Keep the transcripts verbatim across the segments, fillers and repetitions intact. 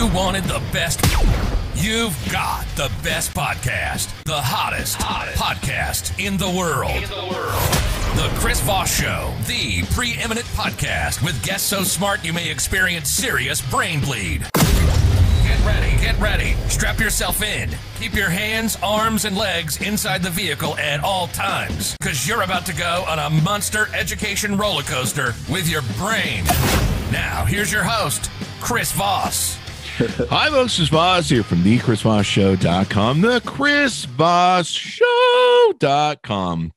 You wanted the best. You've got the best podcast. The hottest, hottest podcast in the world. In the world. The Chris Voss Show, the preeminent podcast with guests so smart you may experience serious brain bleed. Get ready, get ready. Strap yourself in. Keep your hands, arms, and legs inside the vehicle at all times, because you're about to go on a monster education roller coaster with your brain. Now, here's your host, Chris Voss. Hi, folks. This is Voss here from the chris voss show dot com, the chris voss show dot com.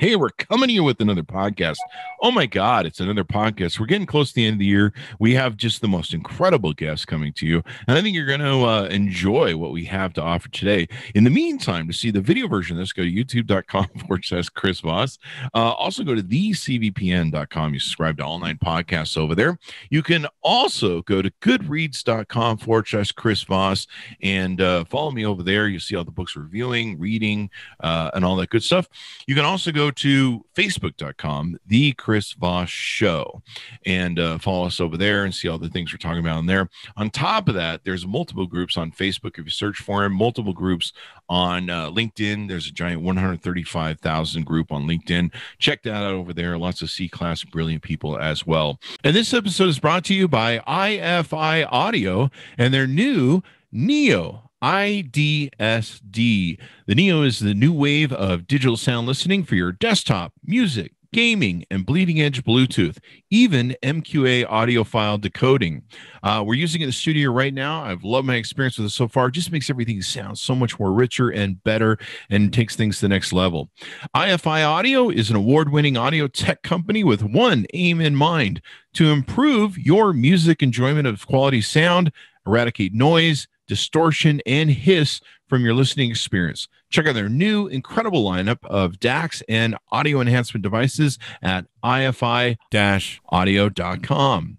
Hey, we're coming to you with another podcast. Oh, my God, it's another podcast. We're getting close to the end of the year. We have just the most incredible guests coming to you, and I think you're going to uh, enjoy what we have to offer today. In the meantime, to see the video version of this, go to youtube dot com forward slash Chris Voss. Uh, also, go to the c v p n dot com. You subscribe to all nine podcasts over there. You can also go to goodreads dot com forward slash Chris Voss and uh, follow me over there. You see all the books we're reviewing, reading, uh, and all that good stuff. You can also go to facebook dot com, The Chris Voss Show, and uh, follow us over there and see all the things we're talking about on there. On top of that, there's multiple groups on Facebook if you search for them, multiple groups on uh, LinkedIn. There's a giant one hundred thirty-five thousand group on LinkedIn. Check that out over there. Lots of C-class brilliant people as well. And this episode is brought to you by I F I Audio and their new Neo I D S D. The Neo is the new wave of digital sound listening for your desktop, music, gaming, and bleeding edge Bluetooth, even M Q A audio file decoding. Uh, we're using it in the studio right now. I've loved my experience with it so far. It just makes everything sound so much more richer and better and takes things to the next level. I F I Audio is an award-winning audio tech company with one aim in mind: to improve your music enjoyment of quality sound, eradicate noise, distortion, and hiss from your listening experience. Check out their new incredible lineup of D A Cs and audio enhancement devices at i f i dash audio dot com.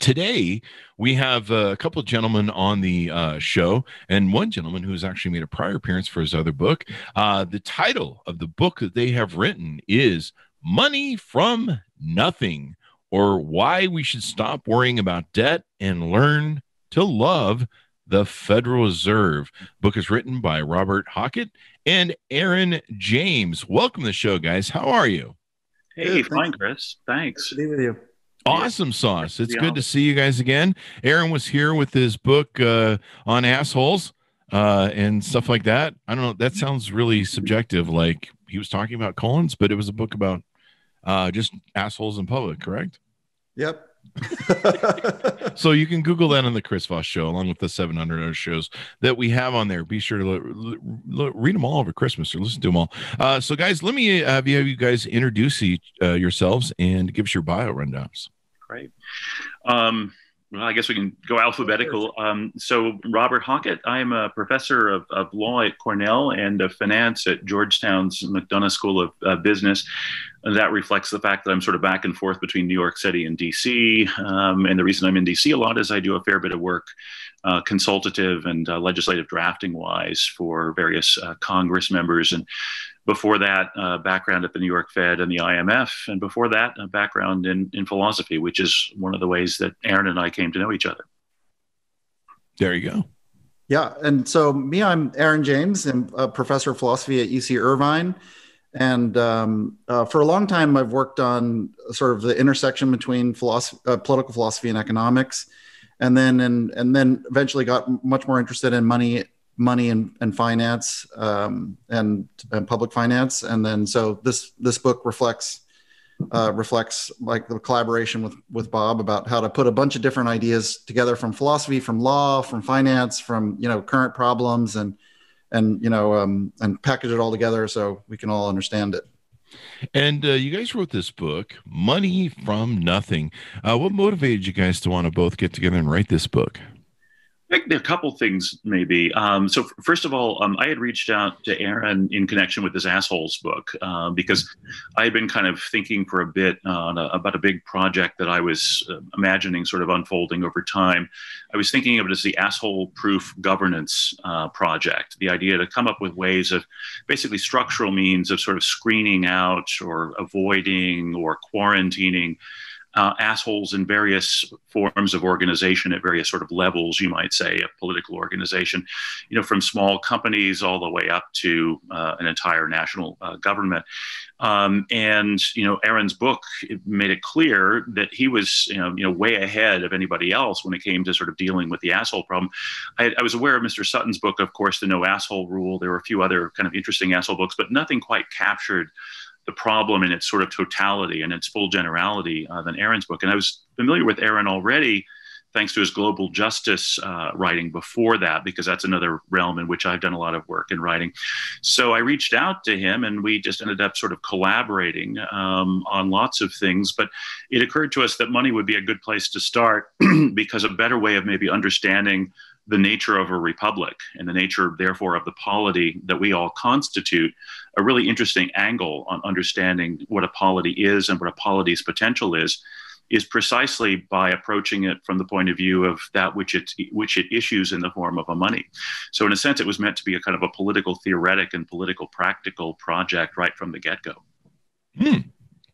Today, we have a couple of gentlemen on the uh, show, and one gentleman who's actually made a prior appearance for his other book. Uh, the title of the book that they have written is Money from Nothing, or Why We Should Stop Worrying About Debt and Learn to Love the Federal Reserve. Book is written by Robert Hockett and Aaron James. Welcome to the show, guys. How are you? Hey, good, fine, Chris. Thanks. Good to be with you. Awesome sauce. It's good to see you guys again. Aaron was here with his book uh, on assholes uh, and stuff like that. I don't know. That sounds really subjective. Like he was talking about colons, but it was a book about uh, just assholes in public, correct? Yep. So you can Google that on the Chris Voss Show, along with the seven hundred other shows that we have on there. Be sure to look, look, read them all over Christmas, or listen to them all. Uh, so, guys, let me have you, have you guys introduce each, uh, yourselves and give us your bio rundowns. Great. Um, well, I guess we can go alphabetical. Um, so, Robert Hockett, I'm a professor of, of law at Cornell and of finance at Georgetown's McDonough School of uh, Business. That reflects the fact that I'm sort of back and forth between New York City and D C. Um, and the reason I'm in D C a lot is I do a fair bit of work, uh, consultative and uh, legislative drafting wise, for various uh, Congress members. And before that, uh, background at the New York Fed and the I M F. And before that, a background in, in philosophy, which is one of the ways that Aaron and I came to know each other. There you go. Yeah. And so me, I'm Aaron James. I'm a professor of philosophy at U C Irvine. And um, uh, for a long time, I've worked on sort of the intersection between philosophy, uh, political philosophy and economics, and then and and then eventually got much more interested in money, money and and finance, um, and, and public finance. And then so this this book reflects uh, reflects like the collaboration with with Bob about how to put a bunch of different ideas together from philosophy, from law, from finance, from you know current problems, and. and, you know, um, and package it all together so we can all understand it. And uh, you guys wrote this book, Money from Nothing. Uh, what motivated you guys to want to both get together and write this book? I think there are a couple things, maybe. Um, so first of all, um, I had reached out to Aaron in connection with this Assholes book, uh, because I had been kind of thinking for a bit uh, on a, about a big project that I was uh, imagining sort of unfolding over time. I was thinking of it as the asshole-proof governance uh, project, the idea to come up with ways of basically structural means of sort of screening out or avoiding or quarantining uh, assholes in various forms of organization at various sort of levels, you might say, a political organization, you know, from small companies all the way up to uh, an entire national uh, government. Um, and, you know, Aaron's book made it clear that he was, you know, you know, way ahead of anybody else when it came to sort of dealing with the asshole problem. I, I was aware of Mister Sutton's book, of course, The No Asshole Rule. There were a few other kind of interesting asshole books, but nothing quite captured the problem in its sort of totality and its full generality uh, than Aaron's book. And I was familiar with Aaron already, thanks to his global justice uh, writing before that, because that's another realm in which I've done a lot of work in writing. So I reached out to him and we just ended up sort of collaborating um, on lots of things, but it occurred to us that money would be a good place to start because a better way of maybe understanding the nature of a republic and the nature, therefore, of the polity that we all constitute, a really interesting angle on understanding what a polity is and what a polity's potential is, is precisely by approaching it from the point of view of that which it, which it issues in the form of a money. So in a sense, it was meant to be a kind of a political theoretic and political practical project right from the get-go. Hmm.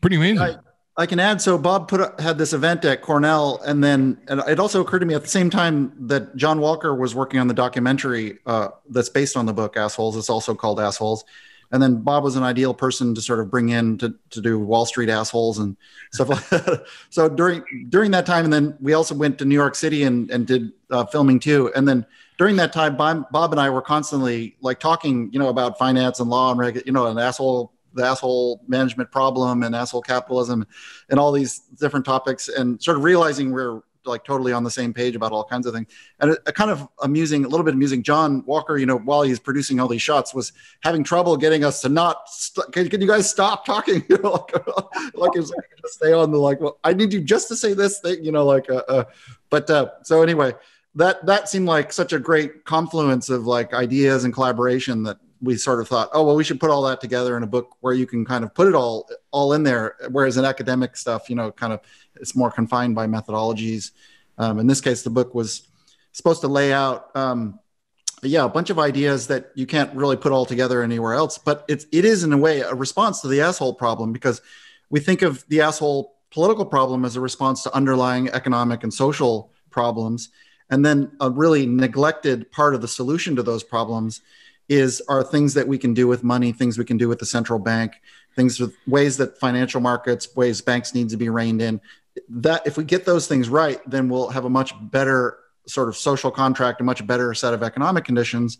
Pretty amazing. I, I can add, so Bob put a, had this event at Cornell, and then and it also occurred to me at the same time that John Walker was working on the documentary uh, that's based on the book, Assholes. It's also called Assholes. And then Bob was an ideal person to sort of bring in to, to do Wall Street assholes and stuff like that. So during during that time, and then we also went to New York City and, and did uh, filming too. And then during that time, Bob, Bob and I were constantly like talking, you know, about finance and law and, reg- you know, an asshole, the asshole management problem and asshole capitalism and all these different topics, and sort of realizing we're like totally on the same page about all kinds of things. And a, a kind of amusing, a little bit amusing, John Walker, you know, while he's producing all these shots, was having trouble getting us to not, st- can, can you guys stop talking? You know, like, like it was like, just stay on the, like, well, I need you just to say this thing, you know, like, uh, uh but, uh, so anyway, that, that seemed like such a great confluence of like ideas and collaboration that we sort of thought, oh, well, we should put all that together in a book where you can kind of put it all all in there. Whereas in academic stuff, you know, kind of it's more confined by methodologies. Um, in this case, the book was supposed to lay out, um, yeah, a bunch of ideas that you can't really put all together anywhere else. But it, it is, in a way, a response to the asshole problem, because we think of the asshole political problem as a response to underlying economic and social problems. And then a really neglected part of the solution to those problems is are things that we can do with money, things we can do with the central bank, things with ways that financial markets, ways banks need to be reined in. That if we get those things right, then we'll have a much better sort of social contract, a much better set of economic conditions.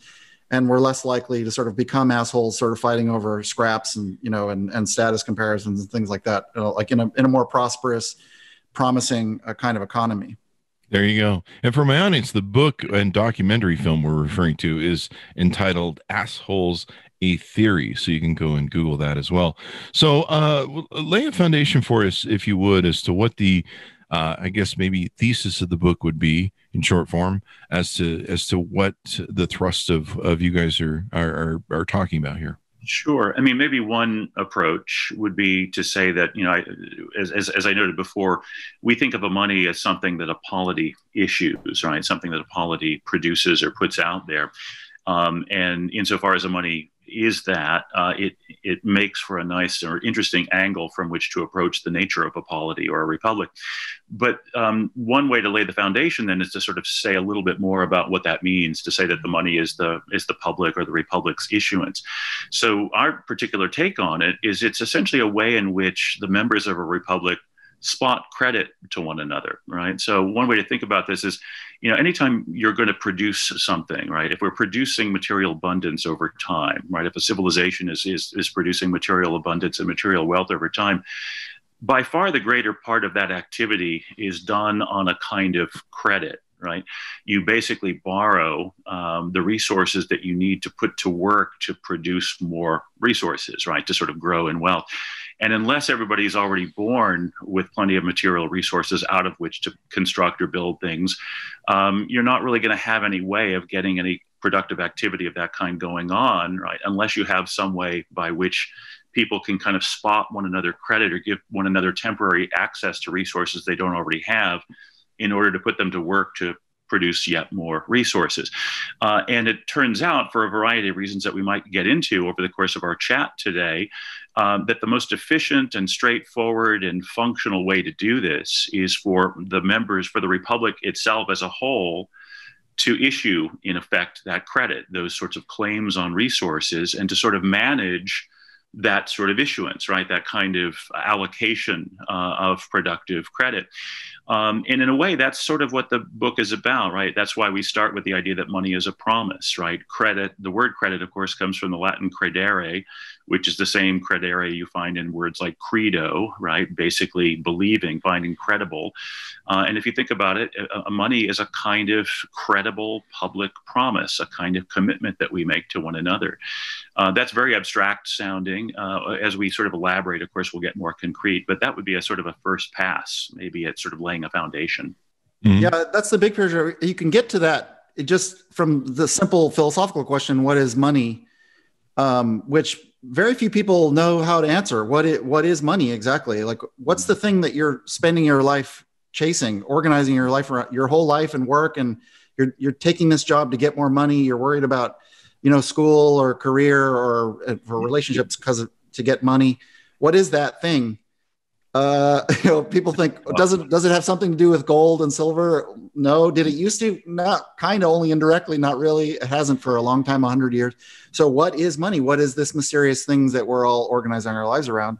And we're less likely to sort of become assholes sort of fighting over scraps and, you know, and, and status comparisons and things like that, you know, like in a, in a more prosperous, promising uh, kind of economy. There you go. And for my audience, the book and documentary film we're referring to is entitled Assholes: A Theory. So you can go and Google that as well. So uh, lay a foundation for us, if you would, as to what the, uh, I guess, maybe thesis of the book would be in short form as to as to what the thrust of, of you guys are, are, are talking about here. Sure. I mean, maybe one approach would be to say that, you know, I, as, as, as I noted before, we think of a money as something that a polity issues, right? Something that a polity produces or puts out there. Um, and insofar as a money is that, uh, it, it makes for a nice or interesting angle from which to approach the nature of a polity or a republic. But um, one way to lay the foundation then is to sort of say a little bit more about what that means, to say that the money is the is the public or the republic's issuance. So our particular take on it is it's essentially a way in which the members of a republic spot credit to one another, right? So one way to think about this is, you know, anytime you're going to produce something, right? If we're producing material abundance over time, right? If a civilization is is, is producing material abundance and material wealth over time, by far the greater part of that activity is done on a kind of credit, right? You basically borrow um, the resources that you need to put to work to produce more resources, right? To sort of grow in wealth. And unless everybody's already born with plenty of material resources out of which to construct or build things, um, you're not really going to have any way of getting any productive activity of that kind going on, right? Unless you have some way by which people can kind of spot one another credit or give one another temporary access to resources they don't already have in order to put them to work to produce yet more resources. Uh, and it turns out, for a variety of reasons that we might get into over the course of our chat today, um, that the most efficient and straightforward and functional way to do this is for the members, for the Republic itself as a whole, to issue, in effect, that credit, those sorts of claims on resources, and to sort of manage that sort of issuance, right? That kind of allocation uh, of productive credit. Um, and in a way, that's sort of what the book is about, right? That's why we start with the idea that money is a promise, right? Credit, the word credit, of course, comes from the Latin credere, which is the same credere you find in words like credo, right? Basically believing, finding credible. Uh, and if you think about it, a, a money is a kind of credible public promise, a kind of commitment that we make to one another. Uh, that's very abstract sounding. Uh, as we sort of elaborate, of course, we'll get more concrete, but that would be a sort of a first pass, maybe at sort of laying a foundation. Mm-hmm. Yeah, that's the big picture. You can get to that just from the simple philosophical question, what is money? Um, which very few people know how to answer. What it, what is money exactly? Like, what's the thing that you're spending your life chasing, organizing your life, your whole life and work, and you're, you're taking this job to get more money, you're worried about you know, school or career or uh, for relationships because to get money. What is that thing? Uh, you know, people think, does it, does it have something to do with gold and silver? No. Did it used to? Not kind of, only indirectly, not really. It hasn't for a long time, a hundred years. So what is money? What is this mysterious thing that we're all organizing our lives around?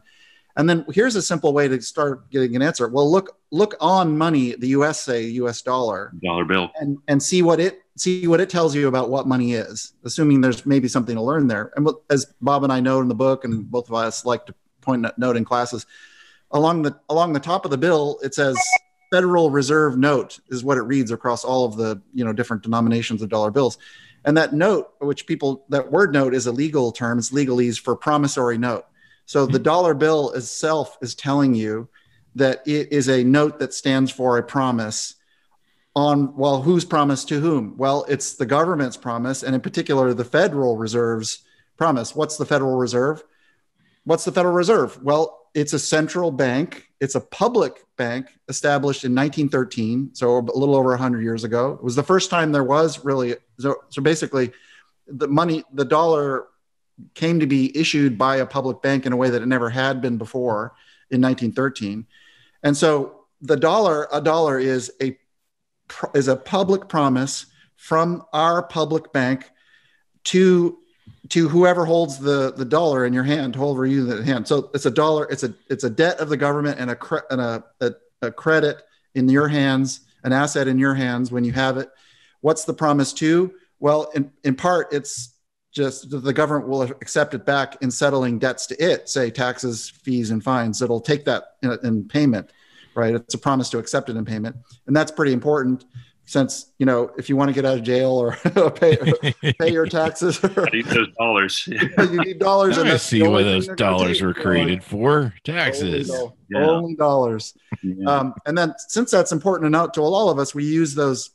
And then here's a simple way to start getting an answer. Well, look, look on money, the U S, say U S dollar, dollar bill, and, and see what it, see what it tells you about what money is, assuming there's maybe something to learn there. And as Bob and I know in the book, and both of us like to point note in classes, along the along the top of the bill, it says Federal Reserve note is what it reads across all of the you know different denominations of dollar bills. And that note, which people, that word note is a legal term, it's legalese for promissory note. So the dollar bill itself is telling you that it is a note that stands for a promise. On, well, whose promise to whom? Well, it's the government's promise, and in particular, the Federal Reserve's promise. What's the Federal Reserve? What's the Federal Reserve? Well, it's a central bank. It's a public bank established in nineteen thirteen, so a little over one hundred years ago. It was the first time there was really, so, so basically the money, the dollar came to be issued by a public bank in a way that it never had been before in nineteen thirteen. And so the dollar, a dollar is a is a public promise from our public bank to to whoever holds the the dollar in your hand, whoever you in the hand. So it's a dollar, it's a it's a debt of the government and a cre and a, a a credit in your hands, an asset in your hands when you have it. What's the promise to? Well, in in part, it's just the government will accept it back in settling debts to it, say taxes, fees, and fines. It'll take that in, in payment. Right, it's a promise to accept it in payment, and that's pretty important, since you know if you want to get out of jail or pay pay your taxes, or, I need those dollars. You need dollars. I see why those dollars were created for taxes. Only, yeah. only dollars. Yeah. Um, and then, since that's important enough to all of us, we use those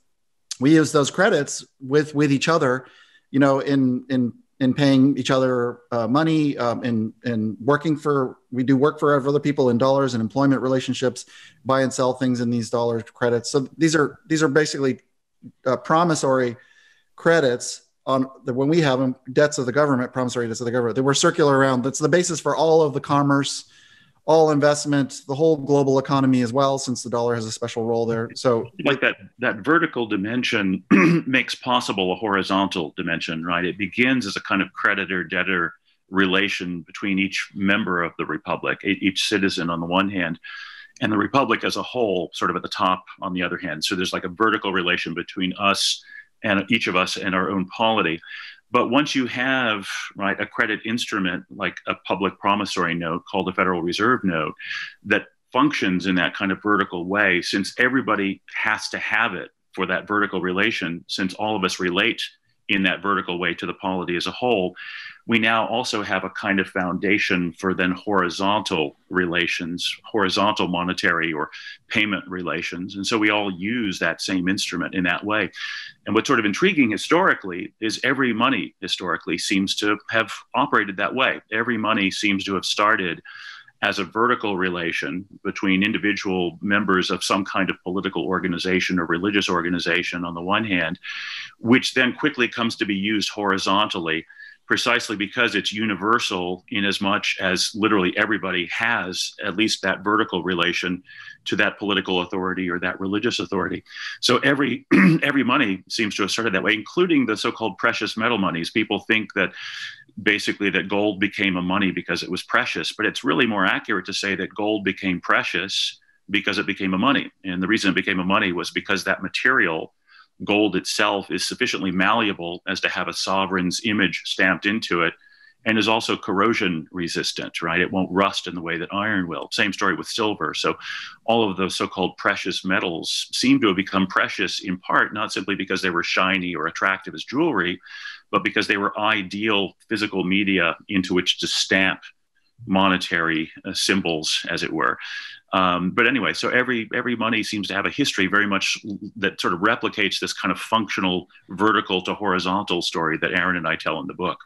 we use those credits with with each other, you know, in in in paying each other uh, money, um, in, in working for, we do work for other people in dollars and employment relationships, buy and sell things in these dollar credits. So these are, these are basically uh, promissory credits on the, when we have them, debts of the government, promissory debts of the government, they were circular around. That's the basis for all of the commerce, all investment, the whole global economy as well, since the dollar has a special role there. So like that, that vertical dimension makes possible a horizontal dimension, right? It begins as a kind of creditor-debtor relation between each member of the Republic, each citizen on the one hand, and the Republic as a whole, sort of at the top on the other hand. So there's like a vertical relation between us and each of us and our own polity. But once you have, right, a credit instrument like a public promissory note called the Federal Reserve note that functions in that kind of vertical way, since everybody has to have it for that vertical relation, since all of us relate in that vertical way to the polity as a whole, we now also have a kind of foundation for then horizontal relations, horizontal monetary or payment relations. And so we all use that same instrument in that way. And what's sort of intriguing historically is every money historically seems to have operated that way. Every money seems to have started as a vertical relation between individual members of some kind of political organization or religious organization on the one hand, which then quickly comes to be used horizontally, precisely because it's universal in as much as literally everybody has at least that vertical relation to that political authority or that religious authority. So every every money seems to have started that way, including the so-called precious metal monies. People think that basically that gold became a money because it was precious, but it's really more accurate to say that gold became precious because it became a money. And the reason it became a money was because that material, gold itself, is sufficiently malleable as to have a sovereign's image stamped into it, and is also corrosion resistant, right? It won't rust in the way that iron will. Same story with silver. So all of those so-called precious metals seem to have become precious in part, not simply because they were shiny or attractive as jewelry, but because they were ideal physical media into which to stamp monetary uh, symbols, as it were. Um, but anyway, so every every money seems to have a history very much that sort of replicates this kind of functional vertical to horizontal story that Aaron and I tell in the book.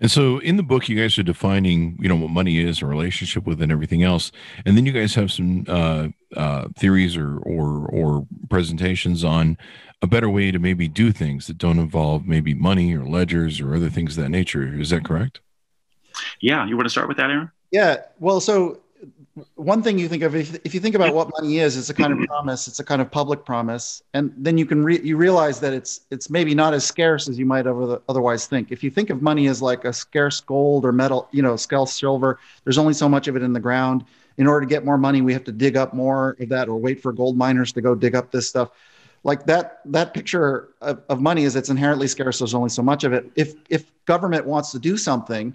And so in the book, you guys are defining, you know, what money is, a relationship with, and everything else. And then you guys have some uh, uh, theories or, or or presentations on a better way to maybe do things that don't involve maybe money or ledgers or other things of that nature. Is that correct? Yeah. You want to start with that, Aaron? Yeah. Well, so one thing you think of, if, if you think about what money is, it's a kind of promise. It's a kind of public promise. And then you can re- you realize that it's it's maybe not as scarce as you might over- otherwise think. If you think of money as like a scarce gold or metal, you know, scarce silver, there's only so much of it in the ground. In order to get more money, we have to dig up more of that or wait for gold miners to go dig up this stuff. Like that that picture of, of money is it's inherently scarce. There's only so much of it. If if government wants to do something,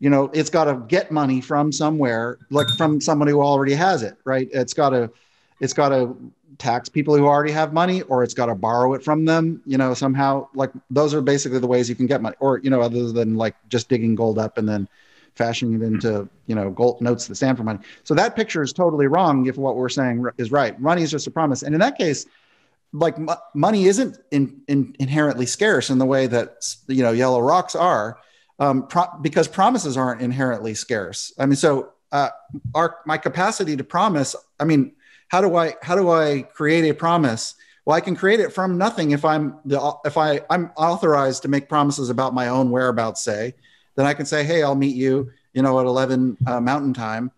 you know, it's got to get money from somewhere, like from somebody who already has it, right? It's got to, it's got to tax people who already have money, or it's got to borrow it from them, you know, somehow. Like those are basically the ways you can get money, or, you know, other than like just digging gold up and then fashioning it into, you know, gold notes that stand for money. So that picture is totally wrong if what we're saying is right. Money is just a promise. And in that case, like m- money isn't in, in inherently scarce in the way that, you know, yellow rocks are. Um, pro- because promises aren't inherently scarce. I mean, so uh, our my capacity to promise. I mean, how do I how do I create a promise? Well, I can create it from nothing if I'm the if I I'm authorized to make promises about my own whereabouts. Say, then I can say, hey, I'll meet you, you know, at eleven uh, Mountain Time.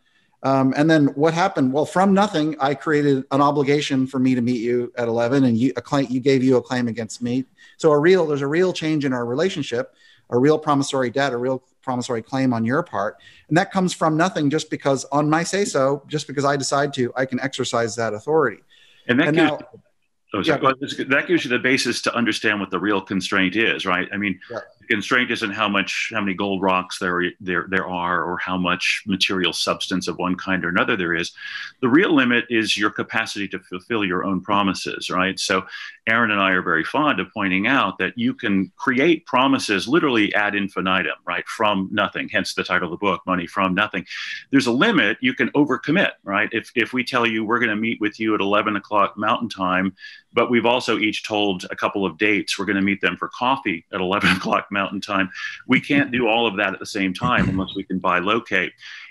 Um, and then what happened? Well, from nothing, I created an obligation for me to meet you at eleven, and you a claim you gave you a claim against me. So a real there's a real change in our relationship. A real promissory debt, a real promissory claim on your part. And that comes from nothing just because on my say-so, just because I decide to, I can exercise that authority. And that, and gives, now, oh, yeah. well, that gives you the basis to understand what the real constraint is, right? I mean, yeah. The constraint isn't how much, how many gold rocks there, there, there are, or how much material substance of one kind or another there is. The real limit is your capacity to fulfill your own promises, right? So Aaron and I are very fond of pointing out that you can create promises literally ad infinitum, right? From nothing, hence the title of the book, Money from Nothing. There's a limit. You can overcommit, right? If if we tell you we're going to meet with you at eleven o'clock Mountain Time, but we've also each told a couple of dates, we're going to meet them for coffee at eleven o'clock Mountain Time. We can't do all of that at the same time unless we can bilocate.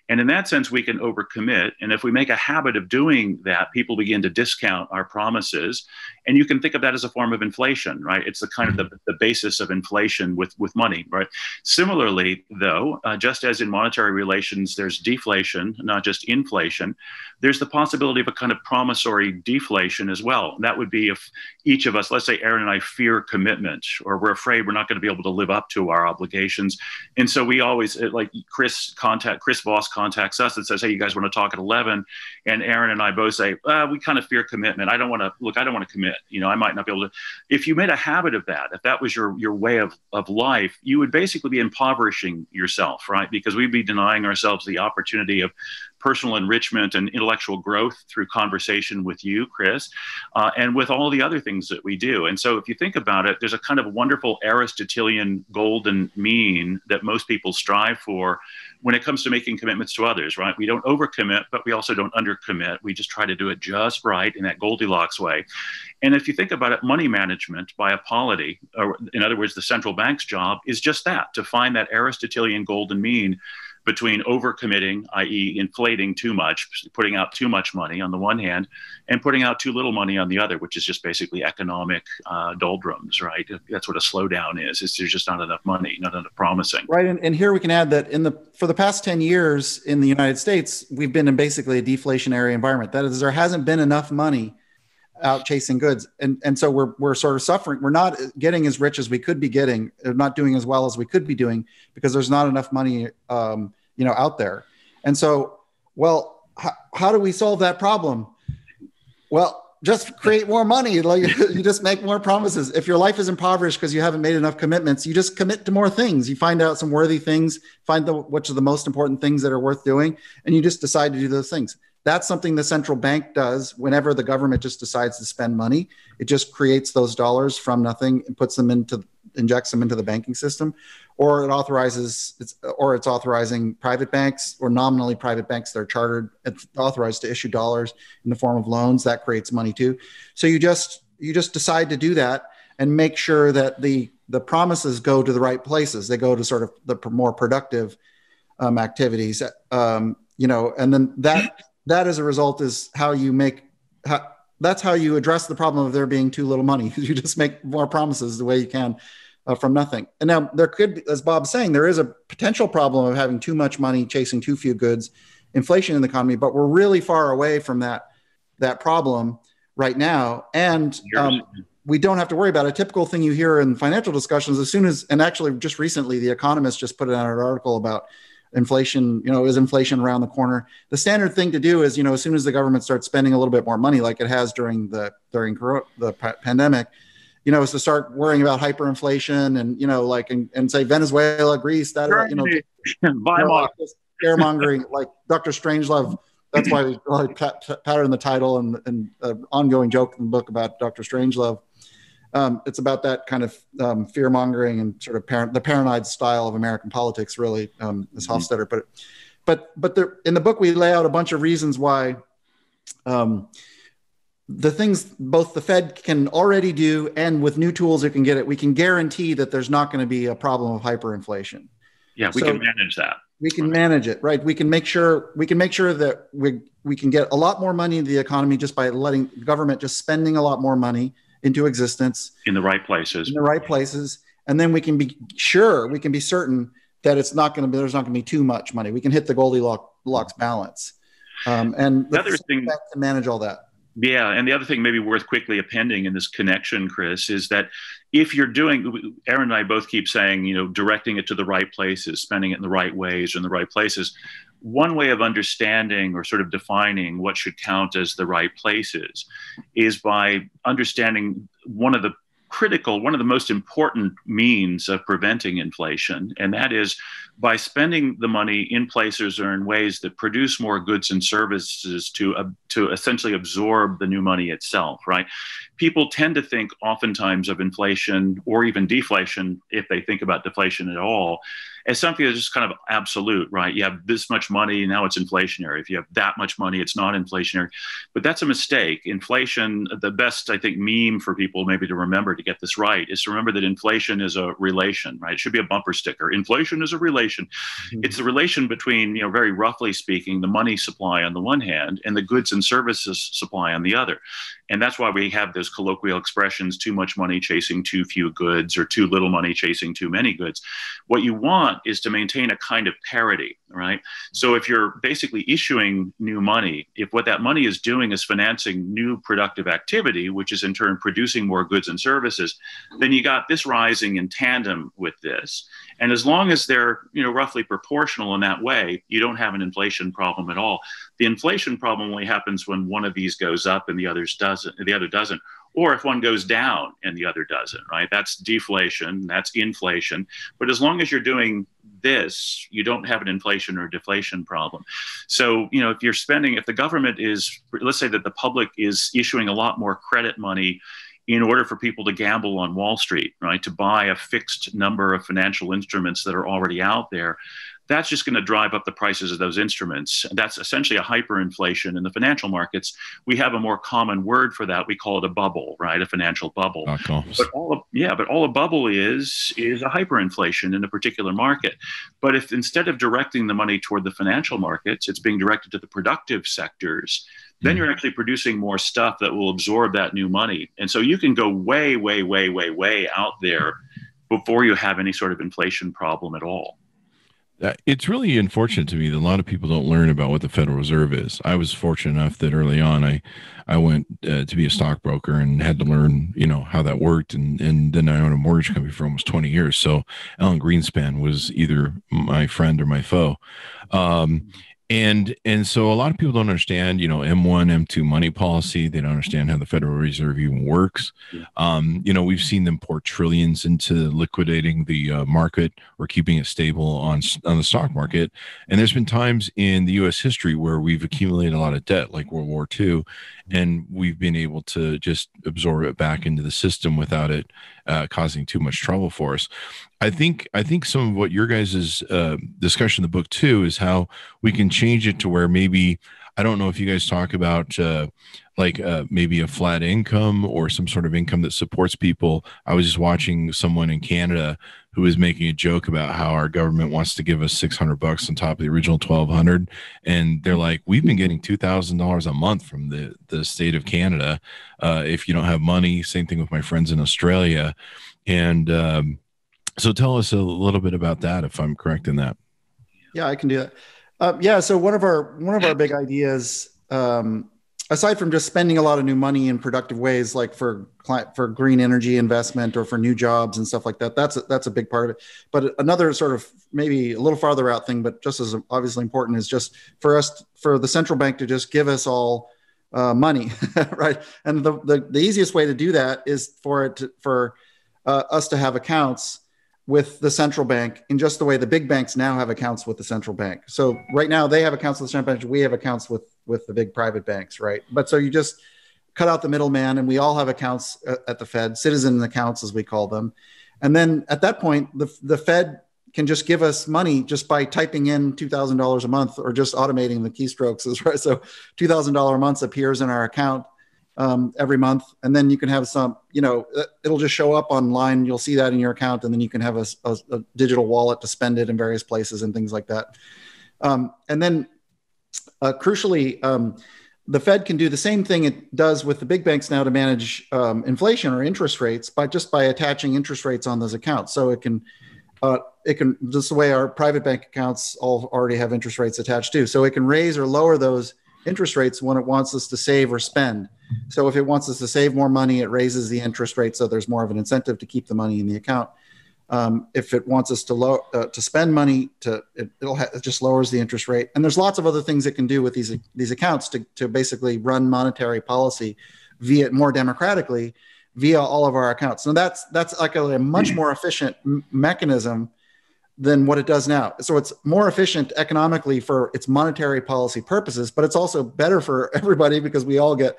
And in that sense, we can overcommit. And if we make a habit of doing that, people begin to discount our promises. And you can think of that as a form of inflation, right? It's the kind of the, the basis of inflation with, with money, right? Similarly, though, uh, just as in monetary relations, there's deflation, not just inflation, there's the possibility of a kind of promissory deflation as well. That would be if each of us, let's say Aaron and I fear commitment, or we're afraid we're not going to be able to live up to our obligations. And so we always, like Chris contact, Chris Voss contacts us and says, hey, you guys want to talk at eleven? And Aaron and I both say, uh, we kind of fear commitment. I don't want to, look, I don't want to commit. You know, I might not be able to. If you made a habit of that, if that was your your way of, of life, you would basically be impoverishing yourself, right? Because we'd be denying ourselves the opportunity of personal enrichment and intellectual growth through conversation with you, Chris, uh, and with all the other things that we do. And so if you think about it, there's a kind of wonderful Aristotelian golden mean that most people strive for when it comes to making commitments to others, right? We don't overcommit, but we also don't undercommit. We just try to do it just right in that Goldilocks way. And if you think about it, money management by a polity, or in other words, the central bank's job is just that, to find that Aristotelian golden mean between overcommitting, that is inflating too much, putting out too much money on the one hand, and putting out too little money on the other, which is just basically economic uh, doldrums, right? That's what a slowdown is. It's, there's just not enough money, not enough promising. Right, and, and here we can add that in the for the past ten years in the United States, we've been in basically a deflationary environment. That is, there hasn't been enough money out chasing goods. And and so we're we're sort of suffering. We're not getting as rich as we could be getting, not doing as well as we could be doing because there's not enough money, um, you know, out there. And so, well, h- how do we solve that problem? Well, just create more money. Like you just make more promises. If your life is impoverished because you haven't made enough commitments, you just commit to more things. You find out some worthy things, find the, which are the most important things that are worth doing, and you just decide to do those things. That's something the central bank does whenever the government just decides to spend money. It just creates those dollars from nothing and puts them into, injects them into the banking system, or it authorizes, it's, or it's authorizing private banks or nominally private banks that are chartered, it's authorized to issue dollars in the form of loans. That creates money too. So you just you just decide to do that and make sure that the the promises go to the right places. They go to sort of the more productive um, activities, um, you know, and then that. That, as a result, is how you make. How, that's how you address the problem of there being too little money. You just make more promises the way you can uh, from nothing. And now there could be, as Bob's saying, there is a potential problem of having too much money chasing too few goods, inflation in the economy. But we're really far away from that that problem right now, and um, we don't have to worry about it. A typical thing you hear in financial discussions, as soon as, and actually just recently, The Economist just put out an article about. Inflation, you know, is inflation around the corner? The standard thing to do is, you know, as soon as the government starts spending a little bit more money, like it has during the during the pandemic, you know, is to start worrying about hyperinflation and, you know, like and, and say Venezuela, Greece, that, you know, Weimar, scaremongering, like Doctor Strangelove. That's why we like pattern the title and and uh, ongoing joke in the book about Doctor Strangelove. Um, it's about that kind of um, fear mongering and sort of parent, the paranoid style of American politics, really, um, as mm-hmm. Hofstadter put it. But, but there, in the book, we lay out a bunch of reasons why um, the things both the Fed can already do and with new tools it can get it, we can guarantee that there's not going to be a problem of hyperinflation. Yeah, we so can manage that. We can right. manage it, right? We can make sure we can make sure that we we can get a lot more money into the economy just by letting the government just spending a lot more money into existence in the right places in the right places and then we can be sure we can be certain that it's not going to be there's not going to be too much money. We can hit the Goldilocks balance um and the other thing to manage all that. Yeah, and the other thing maybe worth quickly appending in this connection, Chris, is that if you're doing, Aaron and I both keep saying, you know, directing it to the right places, spending it in the right ways or in the right places. One way of understanding or sort of defining what should count as the right places is by understanding one of the critical, one of the most important means of preventing inflation, and that is by spending the money in places or in ways that produce more goods and services to uh, to essentially absorb the new money itself, right? People tend to think oftentimes of inflation or even deflation, if they think about deflation at all, as something that's just kind of absolute, right? You have this much money, now it's inflationary. If you have that much money, it's not inflationary. But that's a mistake. Inflation, the best, I think, meme for people maybe to remember to get this right is to remember that inflation is a relation, right? It should be a bumper sticker. Inflation is a relation. Mm-hmm. It's the relation between, you know, very roughly speaking, the money supply on the one hand and the goods and services supply on the other. And that's why we have those colloquial expressions, too much money chasing too few goods or too little money chasing too many goods. What you want is to maintain a kind of parity, right? So if you're basically issuing new money, if what that money is doing is financing new productive activity, which is in turn producing more goods and services, then you got this rising in tandem with this. And as long as they're, you know, roughly proportional in that way, you don't have an inflation problem at all. The inflation problem only happens when one of these goes up and the others doesn't, the other doesn't, or if one goes down and the other doesn't, right? That's deflation, that's inflation. But as long as you're doing this, you don't have an inflation or deflation problem. So, you know, if you're spending, if the government is, let's say that the public is issuing a lot more credit money in order for people to gamble on Wall Street, right, to buy a fixed number of financial instruments that are already out there, that's just going to drive up the prices of those instruments. That's essentially a hyperinflation in the financial markets. We have a more common word for that. We call it a bubble, right? A financial bubble. But all a, yeah, but all a bubble is is a hyperinflation in a particular market. But if instead of directing the money toward the financial markets, it's being directed to the productive sectors, then you're actually producing more stuff that will absorb that new money. And so you can go way, way, way, way, way out there before you have any sort of inflation problem at all. Uh, it's really unfortunate to me that a lot of people don't learn about what the Federal Reserve is. I was fortunate enough that early on I, I went uh, to be a stockbroker and had to learn, you know, how that worked. And, and then I owned a mortgage company for almost twenty years. So Alan Greenspan was either my friend or my foe. Um, And and so a lot of people don't understand, you know, M one, M two money policy. They don't understand how the Federal Reserve even works. Yeah. Um, you know, we've seen them pour trillions into liquidating the uh, market or keeping it stable on on the stock market. And there's been times in the U S history where we've accumulated a lot of debt, like World War Two, and we've been able to just absorb it back into the system without it uh, causing too much trouble for us. I think I think some of what your guys' uh, discussion in the book too is how we can change it to where maybe, I don't know if you guys talk about uh, like uh, maybe a flat income or some sort of income that supports people. I was just watching someone in Canada who was making a joke about how our government wants to give us six hundred bucks on top of the original twelve hundred. And they're like, we've been getting two thousand dollars a month from the, the state of Canada. Uh, if you don't have money, same thing with my friends in Australia. And um, so tell us a little bit about that, if I'm correct in that. Yeah, I can do that. Uh, yeah. So one of our, one of our big ideas, um, aside from just spending a lot of new money in productive ways, like for client, for green energy investment or for new jobs and stuff like that, that's, a, that's a big part of it. But another sort of maybe a little farther out thing, but just as obviously important, is just for us, for the central bank to just give us all uh, money. Right. And the, the, the easiest way to do that is for it, to, for uh, us to have accounts with the central bank, in just the way the big banks now have accounts with the central bank. So right now they have accounts with the central bank, we have accounts with, with the big private banks, right? But so you just cut out the middleman and we all have accounts at the Fed, citizen accounts as we call them. And then at that point, the, the Fed can just give us money just by typing in two thousand dollars a month or just automating the keystrokes, right? So two thousand dollars a month appears in our account Um, every month. And then you can have some, you know, it'll just show up online. You'll see that in your account. And then you can have a, a, a digital wallet to spend it in various places and things like that. Um, and then uh, crucially, um, the Fed can do the same thing it does with the big banks now to manage um, inflation or interest rates by just by attaching interest rates on those accounts. So it can, uh, it can, just the way our private bank accounts all already have interest rates attached to. So it can raise or lower those interest rates when it wants us to save or spend. So if it wants us to save more money, it raises the interest rate, so there's more of an incentive to keep the money in the account. Um, if it wants us to low, uh, to spend money, to it, it'll ha it just lowers the interest rate. And there's lots of other things it can do with these these accounts to to basically run monetary policy via more democratically via all of our accounts. So that's that's like a, a much more efficient m mechanism than what it does now. So it's more efficient economically for its monetary policy purposes, but it's also better for everybody because we all get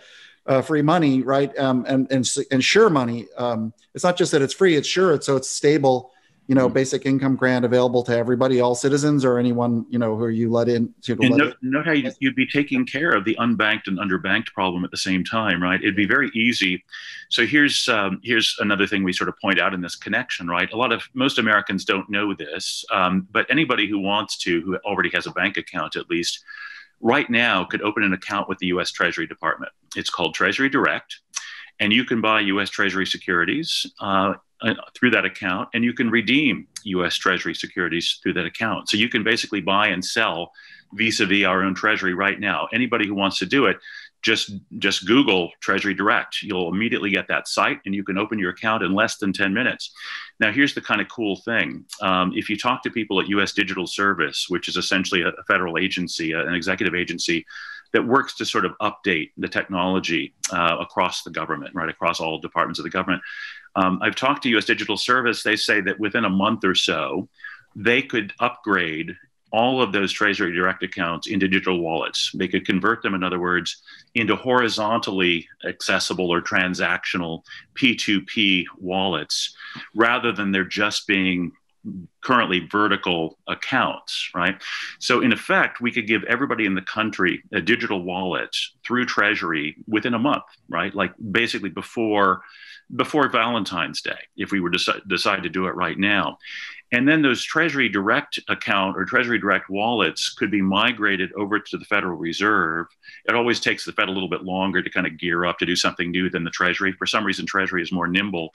uh, free money, right? Um, and, and, and sure money. Um, it's not just that it's free, it's sure. It's, so it's stable, you know, mm-hmm. basic income grant available to everybody, all citizens or anyone, you know, who you let in. To and let note, in. note how you'd, you'd be taking care of the unbanked and underbanked problem at the same time, right? It'd be very easy. So here's, um, here's another thing we sort of point out in this connection, right? A lot of, most Americans don't know this, um, but anybody who wants to, who already has a bank account at least, right now could open an account with the U S Treasury Department. It's called Treasury Direct, and you can buy U S Treasury securities uh, through that account, and you can redeem U S Treasury securities through that account. So you can basically buy and sell vis-a-vis our own Treasury right now. Anybody who wants to do it, just, just Google Treasury Direct. You'll immediately get that site, and you can open your account in less than ten minutes. Now, here's the kind of cool thing. Um, if you talk to people at U S Digital Service, which is essentially a federal agency, an executive agency, that works to sort of update the technology uh, across the government, right, across all departments of the government. Um, I've talked to U S Digital Service. They say that within a month or so, they could upgrade all of those Treasury Direct accounts into digital wallets. They could convert them, in other words, into horizontally accessible or transactional P two P wallets, rather than they're just being currently vertical accounts, right? So in effect, we could give everybody in the country a digital wallet through Treasury within a month, right? Like basically before before Valentine's Day, if we were to decide to do it right now. And then those Treasury Direct account or Treasury Direct wallets could be migrated over to the Federal Reserve. It always takes the Fed a little bit longer to kind of gear up to do something new than the Treasury. For some reason, Treasury is more nimble.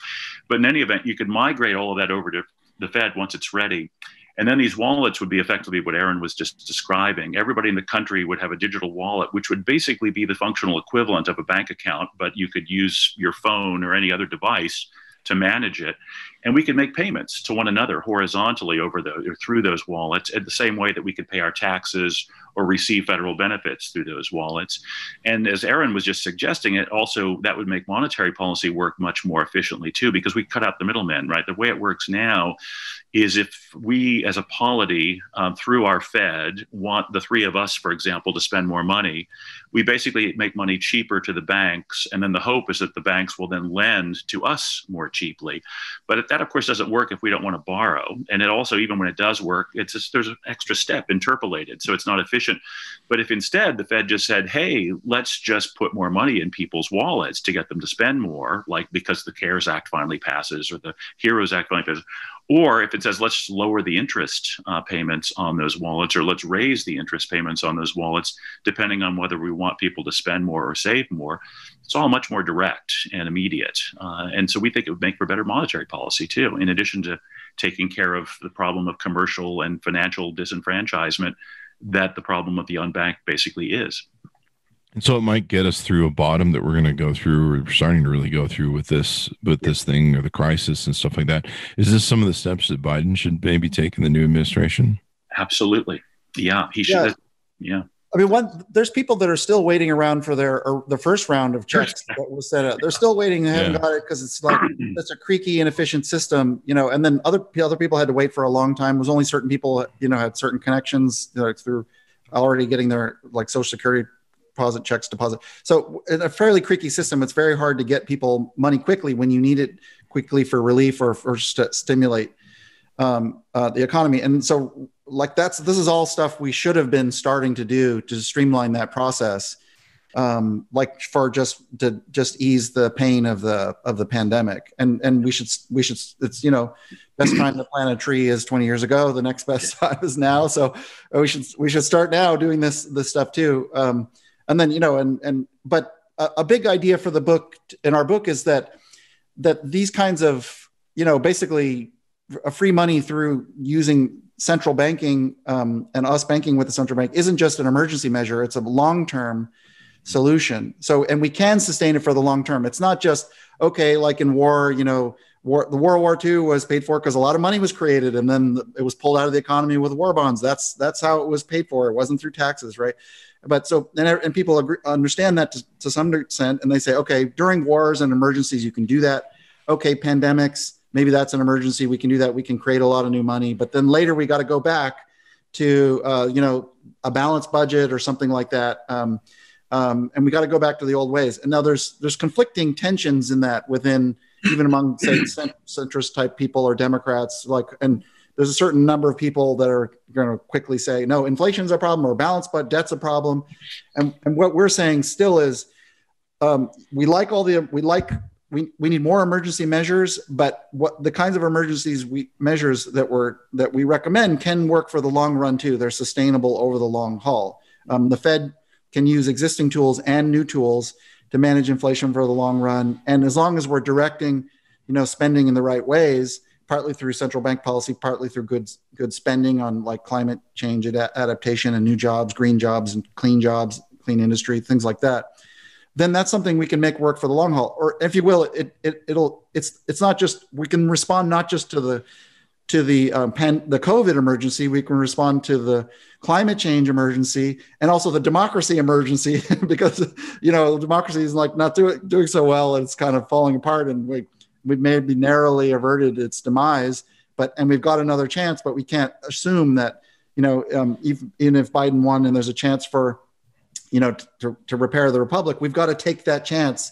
But in any event, you could migrate all of that over to the Fed once it's ready. And then these wallets would be effectively what Aaron was just describing. Everybody in the country would have a digital wallet, which would basically be the functional equivalent of a bank account, but you could use your phone or any other device to manage it. And we could make payments to one another horizontally over the, or through those wallets in the same way that we could pay our taxes or receive federal benefits through those wallets. And as Aaron was just suggesting, it also, that would make monetary policy work much more efficiently too, because we cut out the middlemen, right? The way it works now is if we as a polity um, through our Fed want the three of us, for example, to spend more money, we basically make money cheaper to the banks. And then the hope is that the banks will then lend to us more cheaply. But that of course doesn't work if we don't want to borrow. And it also, even when it does work, it's just, there's an extra step interpolated. So it's not efficient. But if instead the Fed just said, hey, let's just put more money in people's wallets to get them to spend more, like because the CARES Act finally passes or the HEROES Act finally passes, or if it says let's lower the interest uh, payments on those wallets or let's raise the interest payments on those wallets, depending on whether we want people to spend more or save more, it's all much more direct and immediate. Uh, and so we think it would make for better monetary policy too, in addition to taking care of the problem of commercial and financial disenfranchisement that the problem of the unbanked basically is. And so it might get us through a bottom that we're going to go through. We're starting to really go through with this, with this thing or the crisis and stuff like that. Is this some of the steps that Biden should maybe take in the new administration? Absolutely. Yeah, he should. Yeah. yeah. I mean, one, there's people that are still waiting around for their, or the first round of checks that was set up. They're still waiting. They haven't yeah. got it because it's like, that's a creaky, inefficient system, you know, and then other, other people had to wait for a long time. It was only certain people, you know, had certain connections, you know, through already getting their like social security deposit, checks deposit. So in a fairly creaky system, it's very hard to get people money quickly when you need it quickly for relief or, or st- stimulate um, uh, the economy. And so like that's, this is all stuff we should have been starting to do to streamline that process. Um, like for just to just ease the pain of the, of the pandemic. And, and we should, we should, it's, you know, best time to plant a tree is twenty years ago. The next best time is now. So we should, we should start now doing this, this stuff too. Um, and then, you know, and, and, but a, a big idea for the book in our book is that, that these kinds of, you know, basically a free money through using central banking um, and us banking with the central bank isn't just an emergency measure. It's a long-term solution. So, and we can sustain it for the long term. It's not just, okay, like in war, you know, war, the World War Two was paid for because a lot of money was created and then it was pulled out of the economy with war bonds. That's, that's how it was paid for. It wasn't through taxes, right? But so, and, and people agree, understand that to, to some extent, and they say, okay, during wars and emergencies, you can do that. Okay, pandemics, maybe that's an emergency. We can do that. We can create a lot of new money, but then later we got to go back to, uh, you know, a balanced budget or something like that. Um, um, and we got to go back to the old ways. And now there's, there's conflicting tensions in that within, even among say centrist type people or Democrats, like, and there's a certain number of people that are going to quickly say, no, inflation's a problem or balanced, but debt's a problem. And, and what we're saying still is um, we like all the, we like, We we need more emergency measures, but what the kinds of emergencies we measures that were that we recommend can work for the long run too. They're sustainable over the long haul. Um, the Fed can use existing tools and new tools to manage inflation for the long run, and as long as we're directing, you know, spending in the right ways, partly through central bank policy, partly through good good spending on like climate change adaptation and new jobs, green jobs, and clean jobs, clean industry, things like that. Then that's something we can make work for the long haul, or if you will, it it it'll it's it's not just we can respond not just to the to the um, pan, the COVID emergency, we can respond to the climate change emergency and also the democracy emergency because you know democracy is like not do, doing so well and it's kind of falling apart and we we maybe narrowly averted its demise, but and we've got another chance, but we can't assume that you know um, even, even if Biden won and there's a chance for. You know, to, to repair the republic, we've got to take that chance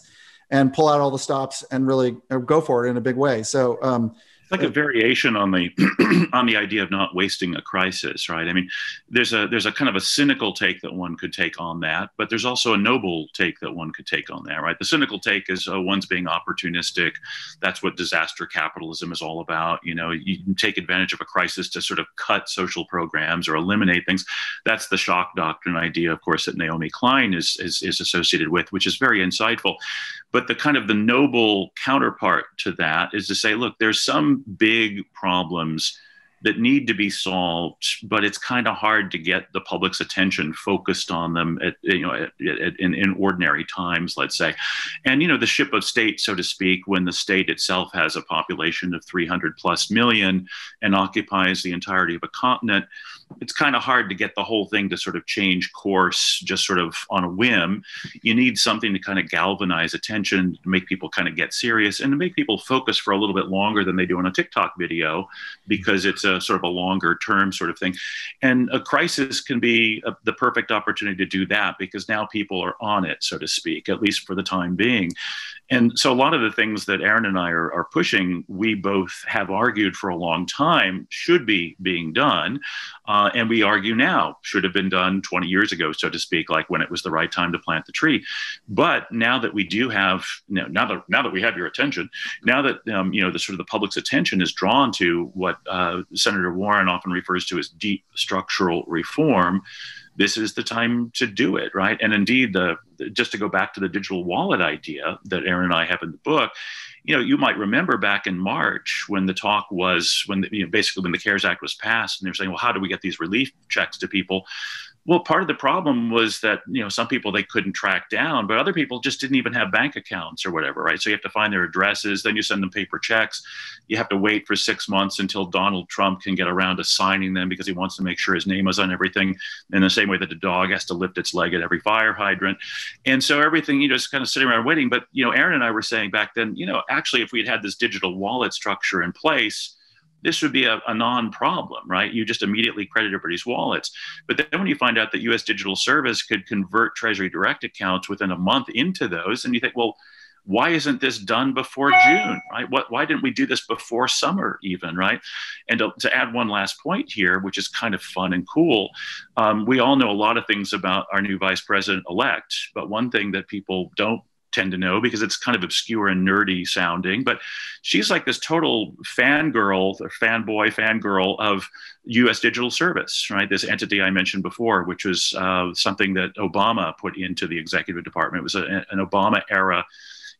and pull out all the stops and really go for it in a big way. So, um, It's like a variation on the on the idea of not wasting a crisis, right? I mean, there's a there's a kind of a cynical take that one could take on that, but there's also a noble take that one could take on that, right? The cynical take is uh, one's being opportunistic. That's what disaster capitalism is all about. You know, you can take advantage of a crisis to sort of cut social programs or eliminate things. That's the shock doctrine idea, of course, that Naomi Klein is is, is associated with, which is very insightful. But the kind of the noble counterpart to that is to say, look, there's some big problems that need to be solved, but it's kind of hard to get the public's attention focused on them at, you know, at, at, in, in ordinary times, let's say. And, you know, the ship of state, so to speak, when the state itself has a population of three hundred plus million and occupies the entirety of a continent, it's kind of hard to get the whole thing to sort of change course just sort of on a whim. You need something to kind of galvanize attention, to make people kind of get serious, and to make people focus for a little bit longer than they do on a TikTok video, because it's a sort of a longer term sort of thing. And a crisis can be a, the perfect opportunity to do that, because now people are on it, so to speak, at least for the time being. And so a lot of the things that Aaron and I are, are pushing, we both have argued for a long time should be being done. Uh, and we argue now should have been done twenty years ago, so to speak, like when it was the right time to plant the tree. But now that we do have, you know, now that now that we have your attention, now that, um, you know, the sort of the public's attention is drawn to what uh, Senator Warren often refers to as deep structural reform, this is the time to do it, right? And indeed, the, just to go back to the digital wallet idea that Aaron and I have in the book, you know, you might remember back in March when the talk was, when the, you know, basically when the CARES Act was passed, and they were saying, well, how do we get these relief checks to people? Well, part of the problem was that, you know, some people they couldn't track down, but other people just didn't even have bank accounts or whatever, right? So you have to find their addresses, then you send them paper checks. You have to wait for six months until Donald Trump can get around to signing them because he wants to make sure his name is on everything, in the same way that the dog has to lift its leg at every fire hydrant. And so everything, you know, is kind of sitting around waiting. But, you know, Aaron and I were saying back then, you know, actually, if we had had this digital wallet structure in place, this would be a, a non-problem, right? You just immediately credit everybody's wallets. But then when you find out that U S Digital Service could convert Treasury Direct accounts within a month into those, and you think, well, why isn't this done before June, right? What, why didn't we do this before summer even, right? And to, to add one last point here, which is kind of fun and cool, um, we all know a lot of things about our new vice president-elect, but one thing that people don't tend to know, because it's kind of obscure and nerdy sounding, but she's like this total fangirl, or fanboy, fangirl of U S Digital Service, right? This entity I mentioned before, which was uh, something that Obama put into the executive department. It was a, an Obama era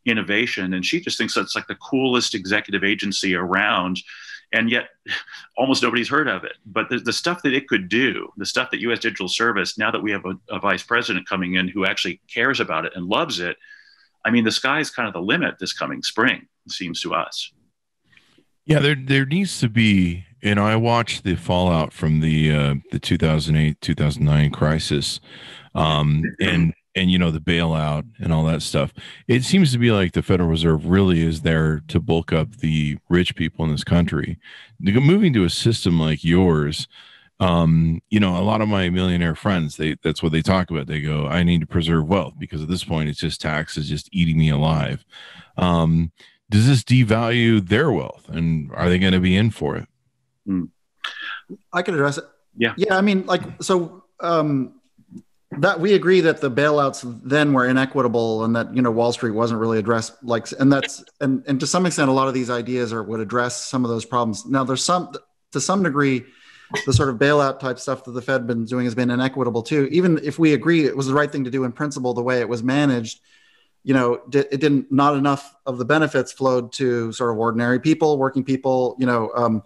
innovation. And she just thinks that's like the coolest executive agency around. And yet almost nobody's heard of it. But the, the stuff that it could do, the stuff that U S Digital Service, now that we have a, a vice president coming in who actually cares about it and loves it, I mean, the sky's kind of the limit this coming spring, it seems to us. Yeah, there there needs to be, you know, I watched the fallout from the uh, the two thousand eight, two thousand nine crisis, um, and, and, you know, the bailout and all that stuff. It seems to be like the Federal Reserve really is there to bulk up the rich people in this country. Moving to a system like yours, um, you know, a lot of my millionaire friends, they, that's what they talk about. They go, I need to preserve wealth because at this point, it's just taxes just eating me alive. Um, does this devalue their wealth, and are they going to be in for it? Mm. I can address it. Yeah. Yeah. I mean, like, so, um, that we agree that the bailouts then were inequitable, and that, you know, Wall Street wasn't really addressed, like, and that's, and, and to some extent, a lot of these ideas are, would address some of those problems. Now there's some, to some degree, the sort of bailout type stuff that the Fed been doing has been inequitable too. Even if we agree it was the right thing to do in principle, the way it was managed, you know, it didn't, not enough of the benefits flowed to sort of ordinary people, working people, you know, um,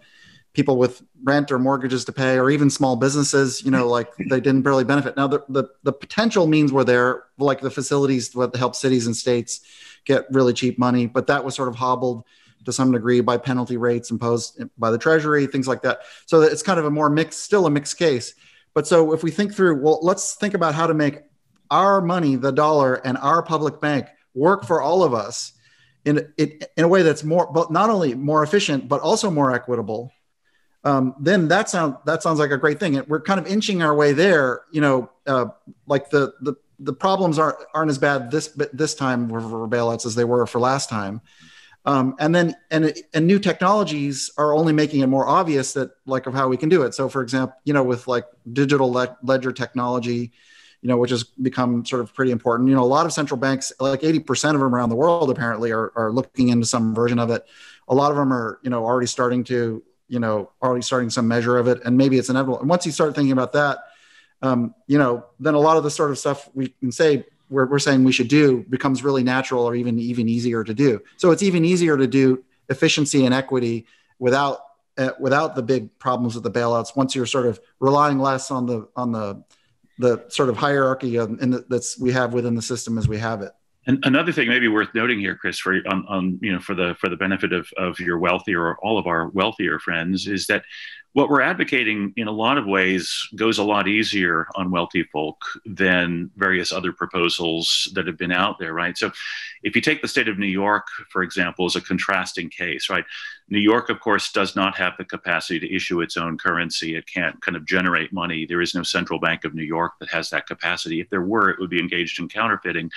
people with rent or mortgages to pay, or even small businesses, you know, like they didn't really benefit. Now the, the, the potential means were there, like the facilities that help cities and states get really cheap money, but that was sort of hobbled to some degree by penalty rates imposed by the Treasury, things like that. So it's kind of a more mixed, still a mixed case. But so if we think through, well, let's think about how to make our money, the dollar, and our public bank work for all of us in, it, in a way that's more, but not only more efficient, but also more equitable, um, then that, sound, that sounds like a great thing. And we're kind of inching our way there, you know, uh, like the, the, the problems aren't, aren't as bad this, this time for bailouts as they were for last time. Um, and then, and, and new technologies are only making it more obvious that like of how we can do it. So for example, you know, with like digital le- ledger technology, you know, which has become sort of pretty important, you know, a lot of central banks, like eighty percent of them around the world, apparently are, are looking into some version of it. A lot of them are, you know, already starting to, you know, already starting some measure of it. And maybe it's inevitable. And once you start thinking about that, um, you know, then a lot of the sort of stuff we can say, We're, we're saying we should do becomes really natural or even even easier to do. So it's even easier to do efficiency and equity without uh, without the big problems with the bailouts. Once you're sort of relying less on the on the the sort of hierarchy of, and the, that's we have within the system as we have it. And another thing maybe worth noting here, Chris, for on, on you know for the for the benefit of of your wealthier or all of our wealthier friends, is that what we're advocating in a lot of ways goes a lot easier on wealthy folk than various other proposals that have been out there, right? So if you take the state of New York, for example, as a contrasting case, right? New York, of course, does not have the capacity to issue its own currency. It can't kind of generate money. There is no central bank of New York that has that capacity. If there were, it would be engaged in counterfeiting.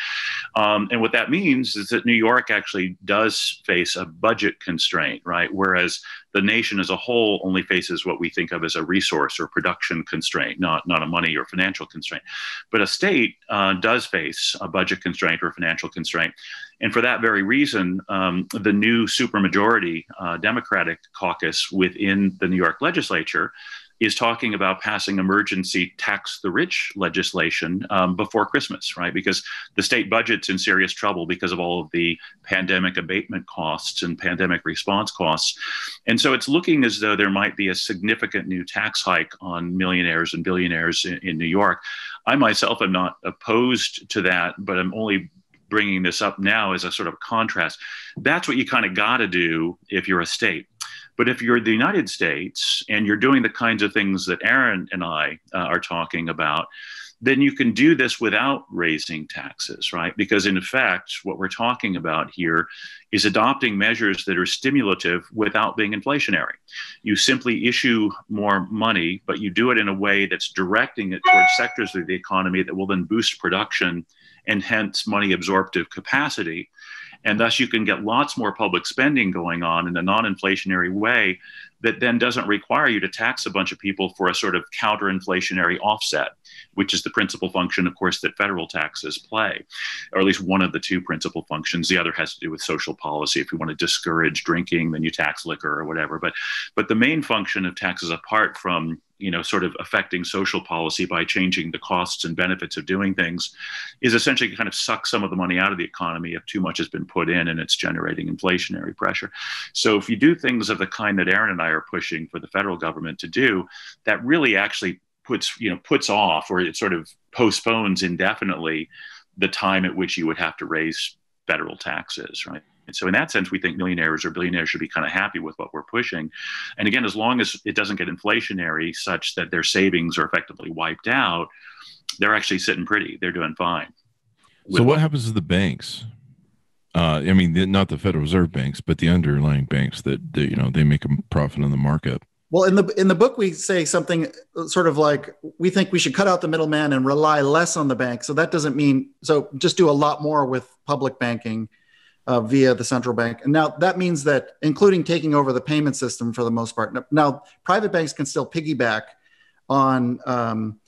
Um, and what that means is that New York actually does face a budget constraint, right? Whereas the nation as a whole only faces what we think of as a resource or production constraint, not, not a money or financial constraint. But a state uh, does face a budget constraint or a financial constraint. And for that very reason, um, the new supermajority uh, Democratic caucus within the New York legislature is talking about passing emergency tax the rich legislation um, before Christmas, right? Because the state budget's in serious trouble because of all of the pandemic abatement costs and pandemic response costs. And so it's looking as though there might be a significant new tax hike on millionaires and billionaires in, in New York. I myself am not opposed to that, but I'm only bringing this up now as a sort of contrast. That's what you kind of got to do if you're a state. But if you're the United States and you're doing the kinds of things that Aaron and I uh, are talking about, then you can do this without raising taxes, right? Because in effect, what we're talking about here is adopting measures that are stimulative without being inflationary. You simply issue more money, but you do it in a way that's directing it towards sectors of the economy that will then boost production and hence money absorptive capacity. And thus you can get lots more public spending going on in a non-inflationary way that then doesn't require you to tax a bunch of people for a sort of counter-inflationary offset, which is the principal function, of course, that federal taxes play, or at least one of the two principal functions. The other has to do with social policy. If you want to discourage drinking, then you tax liquor or whatever. But but the main function of taxes, apart from you know, sort of affecting social policy by changing the costs and benefits of doing things, is essentially kind of suck some of the money out of the economy if too much has been put in and it's generating inflationary pressure. So if you do things of the kind that Aaron and I are pushing for the federal government to do, that really actually puts, you know, puts off, or it sort of postpones indefinitely the time at which you would have to raise federal taxes, right? And so in that sense, we think millionaires or billionaires should be kind of happy with what we're pushing. And again, as long as it doesn't get inflationary such that their savings are effectively wiped out, they're actually sitting pretty. They're doing fine. So what happens to the banks? Uh, I mean, the, not the Federal Reserve banks, but the underlying banks that, that, you know, they make a profit on the markup. Well, in the in the book, we say something sort of like, we think we should cut out the middleman and rely less on the bank. So that doesn't mean, so just do a lot more with public banking Uh, via the central bank. And now that means that including taking over the payment system for the most part. Now, now private banks can still piggyback on um,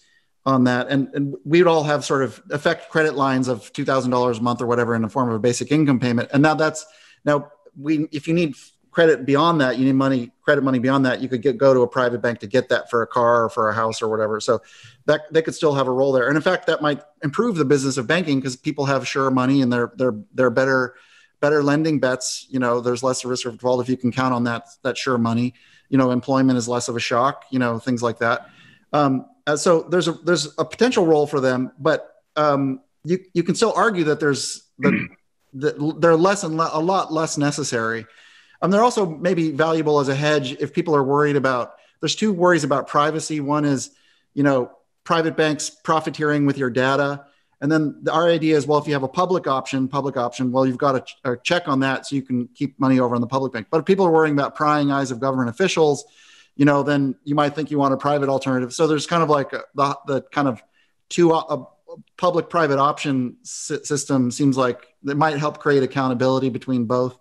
on that. And, and we'd all have sort of effect credit lines of two thousand dollars a month or whatever in the form of a basic income payment. And now that's, now we, if you need credit beyond that, you need money, credit money beyond that, you could get, go to a private bank to get that for a car or for a house or whatever. So that they could still have a role there. And in fact, that might improve the business of banking because people have sure money and they're, they're, they're better better lending bets. You know, there's less risk of default if you can count on that, that sure money. You know, employment is less of a shock, you know, things like that. Um, so there's a, there's a potential role for them, but um, you, you can still argue that there's, that, that they're less and le- a lot less necessary. Um, they're also maybe valuable as a hedge if people are worried about, there's two worries about privacy. One is, you know, private banks profiteering with your data. And then the, our idea is, well, if you have a public option, public option, well, you've got a, ch- a check on that so you can keep money over on the public bank. But if people are worrying about prying eyes of government officials, you know, then you might think you want a private alternative. So there's kind of like a, the, the kind of two uh, public-private option si- system seems like it might help create accountability between both.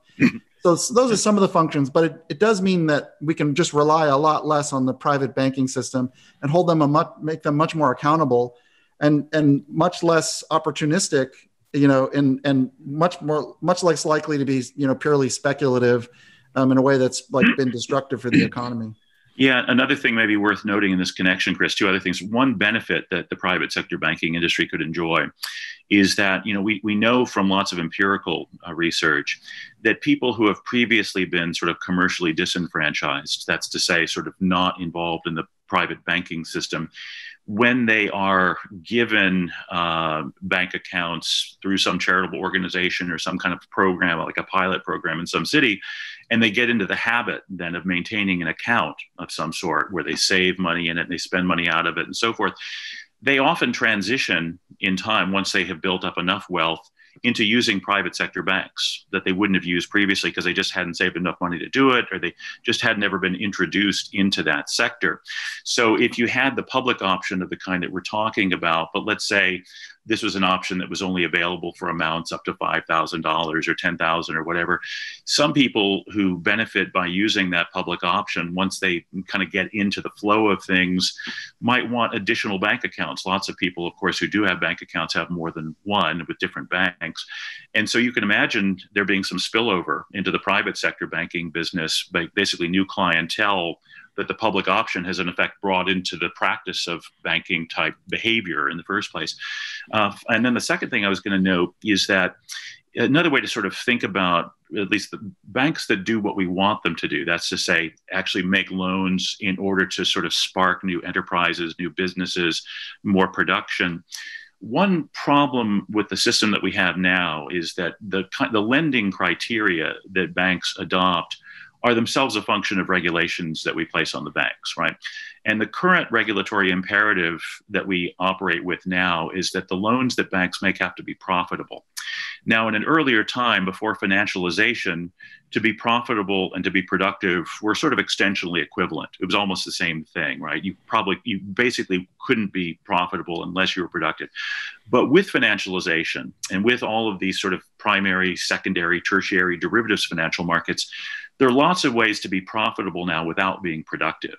So those are some of the functions, but it, it does mean that we can just rely a lot less on the private banking system and hold them a much, make them much more accountable and, and much less opportunistic, you know, and, and much more, much less likely to be, you know, purely speculative um, in a way that's like been destructive for the economy. Yeah. Another thing maybe worth noting in this connection, Chris, two other things. One benefit that the private sector banking industry could enjoy is that, you know, we, we know from lots of empirical uh, research that people who have previously been sort of commercially disenfranchised, that's to say sort of not involved in the private banking system, when they are given uh, bank accounts through some charitable organization or some kind of program, like a pilot program in some city, and they get into the habit then of maintaining an account of some sort where they save money in it and they spend money out of it and so forth, they often transition in time once they have built up enough wealth into using private sector banks that they wouldn't have used previously because they just hadn't saved enough money to do it, or they just had never been introduced into that sector. So if you had the public option of the kind that we're talking about, but let's say this was an option that was only available for amounts up to five thousand dollars or ten thousand dollars or whatever, some people who benefit by using that public option, once they kind of get into the flow of things, might want additional bank accounts. Lots of people, of course, who do have bank accounts have more than one with different banks. And so you can imagine there being some spillover into the private sector banking business, basically new clientele that the public option has in effect brought into the practice of banking type behavior in the first place. Uh, and then the second thing I was going to note is that another way to sort of think about at least the banks that do what we want them to do, that's to say actually make loans in order to sort of spark new enterprises, new businesses, more production. One problem with the system that we have now is that the, the lending criteria that banks adopt are themselves a function of regulations that we place on the banks, right? And the current regulatory imperative that we operate with now is that the loans that banks make have to be profitable. Now, in an earlier time before financialization, to be profitable and to be productive were sort of extensionally equivalent. It was almost the same thing, right? You probably, you basically couldn't be profitable unless you were productive. But with financialization and with all of these sort of primary, secondary, tertiary derivatives financial markets, there are lots of ways to be profitable now without being productive.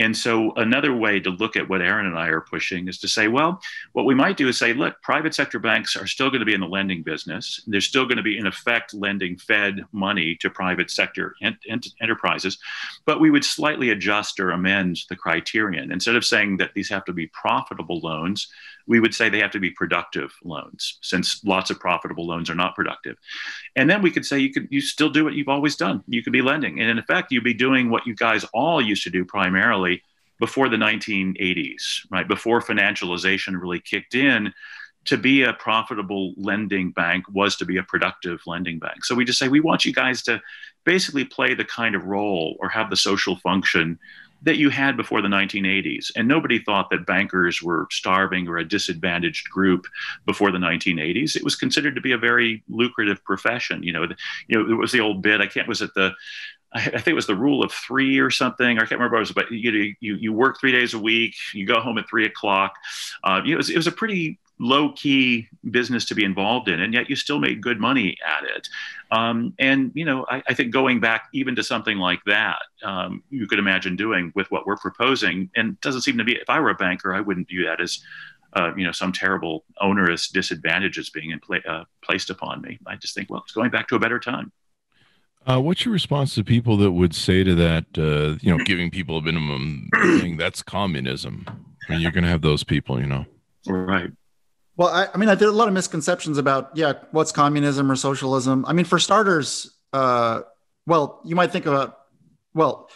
And so another way to look at what Aaron and I are pushing is to say, well, what we might do is say, look, private sector banks are still going to be in the lending business. They're still going to be, in effect, lending Fed money to private sector ent- ent- enterprises. But we would slightly adjust or amend the criterion. Instead of saying that these have to be profitable loans, we would say they have to be productive loans, since lots of profitable loans are not productive. And then we could say you could you still do what you've always done. You could be lending. And in effect, you'd be doing what you guys all used to do primarily before the nineteen eighties, right? Before financialization really kicked in, to be a profitable lending bank was to be a productive lending bank. So we just say, we want you guys to basically play the kind of role or have the social function that you had before the nineteen eighties. And nobody thought that bankers were starving or a disadvantaged group before the nineteen eighties. It was considered to be a very lucrative profession. You know, the, you know, it was the old bit, I can't, was it the, I think it was the rule of three or something. I can't remember what it was, but you, you, you work three days a week, you go home at three o'clock. Uh, you know, it was, it was a pretty low-key business to be involved in, and yet you still made good money at it. Um, and, you know, I, I think going back even to something like that, um, you could imagine doing with what we're proposing. And it doesn't seem to be, if I were a banker, I wouldn't view that as, uh, you know, some terrible, onerous disadvantage as being in pla- uh, placed upon me. I just think, well, it's going back to a better time. Uh, what's your response to people that would say to that, uh, you know, giving people a minimum thing, that's communism? I mean, you're going to have those people, you know. Right. Well, I, I mean, I did a lot of misconceptions about, yeah, what's communism or socialism. I mean, for starters, uh, well, you might think about, well,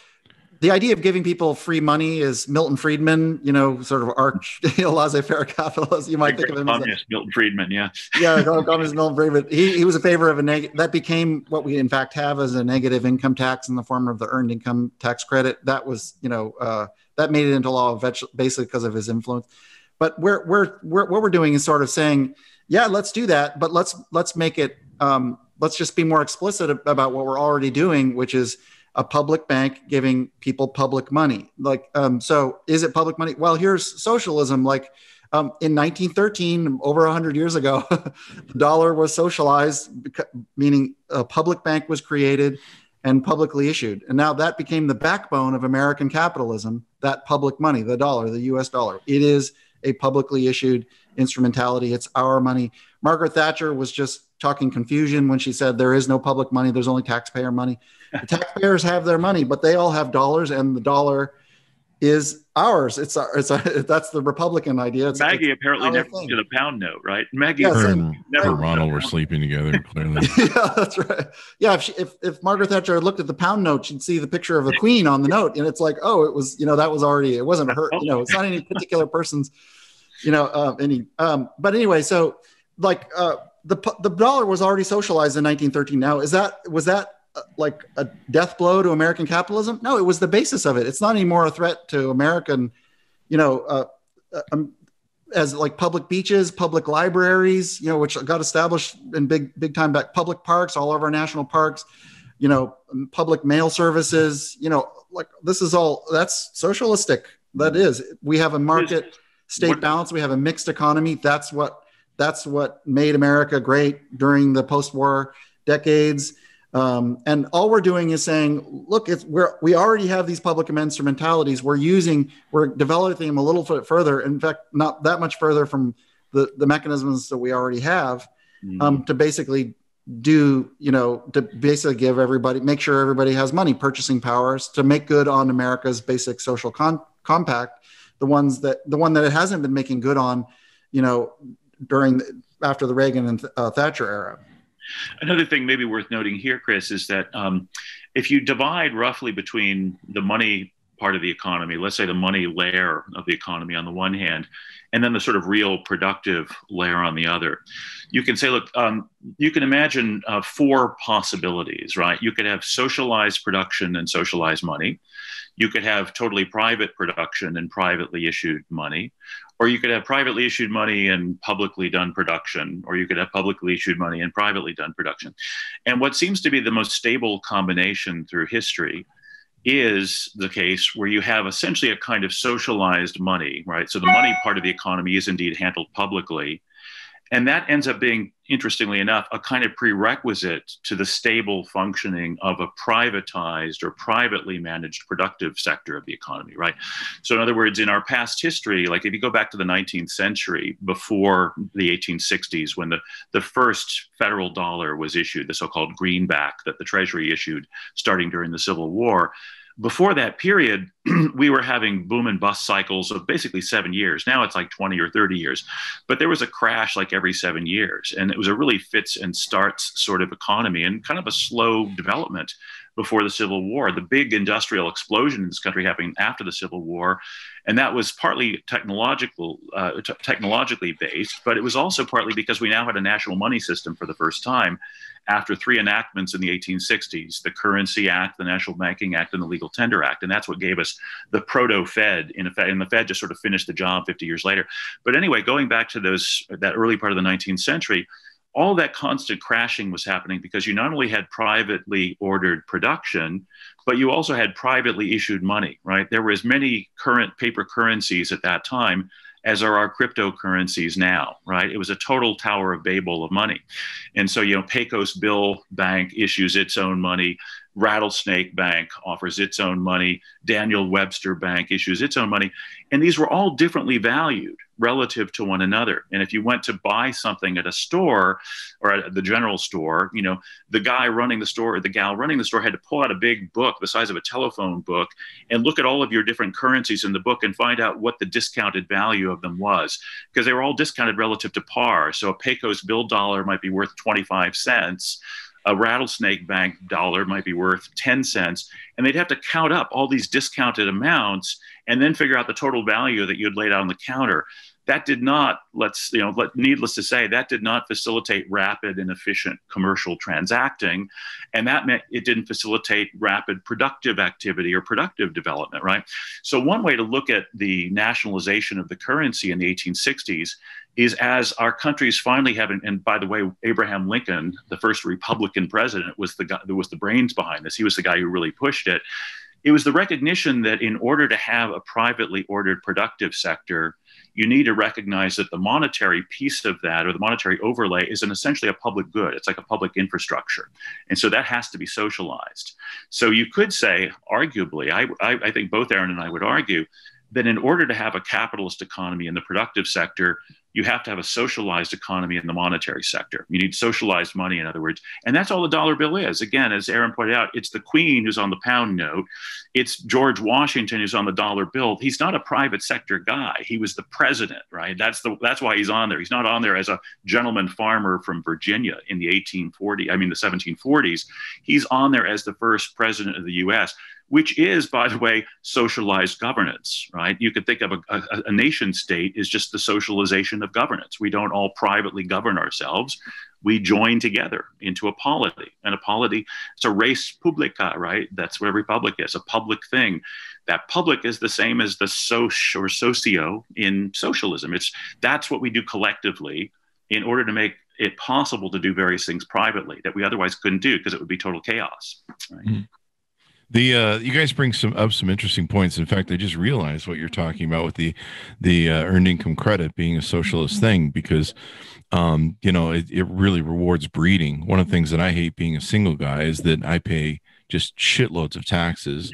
the idea of giving people free money is Milton Friedman, you know, sort of arch laissez-faire capitalist. You might think of him as a, Milton Friedman, yeah, yeah, communist Milton Friedman. He he was a favor of a neg- that became what we in fact have as a negative income tax in the form of the earned income tax credit. That was, you know, uh, that made it into law basically because of his influence. But we're, we're, we're, what we're doing is sort of saying, yeah, let's do that, but let's let's make it, um, let's just be more explicit about what we're already doing, which is a public bank giving people public money. Like, um, so is it public money? Well, here's socialism. Like, Um, in nineteen thirteen, over one hundred years ago, the dollar was socialized, meaning a public bank was created and publicly issued. And now that became the backbone of American capitalism, that public money, the dollar, the U S dollar. It is a publicly issued instrumentality. It's our money. Margaret Thatcher was just talking confusion when she said there is no public money, there's only taxpayer money. The taxpayers have their money, but they all have dollars, and the dollar is ours. It's our, it's our, that's the Republican idea. It's, Maggie it's apparently never thing. did a pound note, right? Maggie, yeah, her and never Ronald were sleeping together, clearly. Yeah, that's right. Yeah, if, she, if if Margaret Thatcher looked at the pound note, she'd see the picture of the Queen on the note, and it's like, oh, it was, you know, that was already, it wasn't her, you know, it's not any particular person's, you know, uh, any. Um, but anyway, so like uh, the the dollar was already socialized in nineteen thirteen. Now, is that was that? like a death blow to American capitalism? No, it was the basis of it. It's not anymore a threat to American, you know, uh, um, as like public beaches, public libraries, you know, which got established in big, big time back, public parks, all of our national parks, you know, public mail services, you know, like this is all, that's socialistic. That is, we have a market state balance. We have a mixed economy. That's what, that's what made America great during the post-war decades. Um, and all we're doing is saying, look, it's, we're, we already have these public instrumentalities. We're using, we're developing them a little bit further. In fact, not that much further from the, the mechanisms that we already have, um, mm-hmm. to basically do, you know, to basically give everybody, make sure everybody has money, purchasing powers to make good on America's basic social con compact, the ones that, the one that it hasn't been making good on, you know, during, the, after the Reagan and uh, Thatcher era. Another thing maybe worth noting here, Chris, is that um, if you divide roughly between the money part of the economy, let's say the money layer of the economy on the one hand, and then the sort of real productive layer on the other, you can say, look, um, you can imagine uh, four possibilities, right? You could have socialized production and socialized money. You could have totally private production and privately issued money. Or you could have privately issued money and publicly done production, or you could have publicly issued money and privately done production. And what seems to be the most stable combination through history is the case where you have essentially a kind of socialized money, right? So the money part of the economy is indeed handled publicly. And that ends up being, interestingly enough, a kind of prerequisite to the stable functioning of a privatized or privately managed productive sector of the economy, right? So in other words, in our past history, like if you go back to the nineteenth century, before the eighteen sixties, when the, the first federal dollar was issued, the so-called greenback that the Treasury issued starting during the Civil War, before that period, we were having boom and bust cycles of basically seven years. Now it's like twenty or thirty years, but there was a crash like every seven years. And it was a really fits and starts sort of economy and kind of a slow development before the Civil War. The big industrial explosion in this country happened after the Civil War. And that was partly technological, uh, technologically based, but it was also partly because we now had a national money system for the first time. After three enactments in the eighteen sixties, the Currency Act, the National Banking Act, and the Legal Tender Act. And that's what gave us the proto-Fed, in effect, and the Fed just sort of finished the job fifty years later. But anyway, going back to those that early part of the nineteenth century, all that constant crashing was happening because you not only had privately ordered production, but you also had privately issued money, right? There were as many current paper currencies at that time as are our cryptocurrencies now, right? It was a total Tower of Babel of money. And so, you know, Pecos Bill Bank issues its own money. Rattlesnake Bank offers its own money. Daniel Webster Bank issues its own money. And these were all differently valued relative to one another. And if you went to buy something at a store or at the general store, you know, the guy running the store or the gal running the store had to pull out a big book the size of a telephone book and look at all of your different currencies in the book and find out what the discounted value of them was, because they were all discounted relative to par. So a Pecos Bill dollar might be worth twenty-five cents. A Rattlesnake Bank dollar might be worth ten cents, and they'd have to count up all these discounted amounts and then figure out the total value that you had laid out on the counter. That did not, let's, you know, let, needless to say, that did not facilitate rapid and efficient commercial transacting. And that meant it didn't facilitate rapid productive activity or productive development, right? So one way to look at the nationalization of the currency in the eighteen sixties is as our countries finally having, and by the way, Abraham Lincoln, the first Republican president, was the guy, was the brains behind this. He was the guy who really pushed it. It was the recognition that in order to have a privately ordered productive sector, you need to recognize that the monetary piece of that, or the monetary overlay, is an essentially a public good. It's like a public infrastructure. And so that has to be socialized. So you could say, arguably, I, I, I think both Aaron and I would argue that in order to have a capitalist economy in the productive sector, you have to have a socialized economy in the monetary sector. You need socialized money, in other words. And that's all the dollar bill is. Again, as Aaron pointed out, it's the queen who's on the pound note. It's George Washington who's on the dollar bill. He's not a private sector guy. He was the president, right? That's the that's why he's on there. He's not on there as a gentleman farmer from Virginia in the eighteen forty, I mean the seventeen forties. He's on there as the first president of the U S, which is, by the way, socialized governance, right? You could think of a, a, a nation state is just the socialization of governance. We don't all privately govern ourselves. We join together into a polity. And a polity, it's a res publica, right? That's what a republic is, a public thing. That public is the same as the soc or socio in socialism. It's that's what we do collectively in order to make it possible to do various things privately that we otherwise couldn't do because it would be total chaos, right? Mm-hmm. The uh, you guys bring some up some interesting points. In fact, I just realized what you're talking about with the the uh, earned income credit being a socialist thing, because um, you know it, it really rewards breeding. One of the things that I hate being a single guy is that I pay just shitloads of taxes,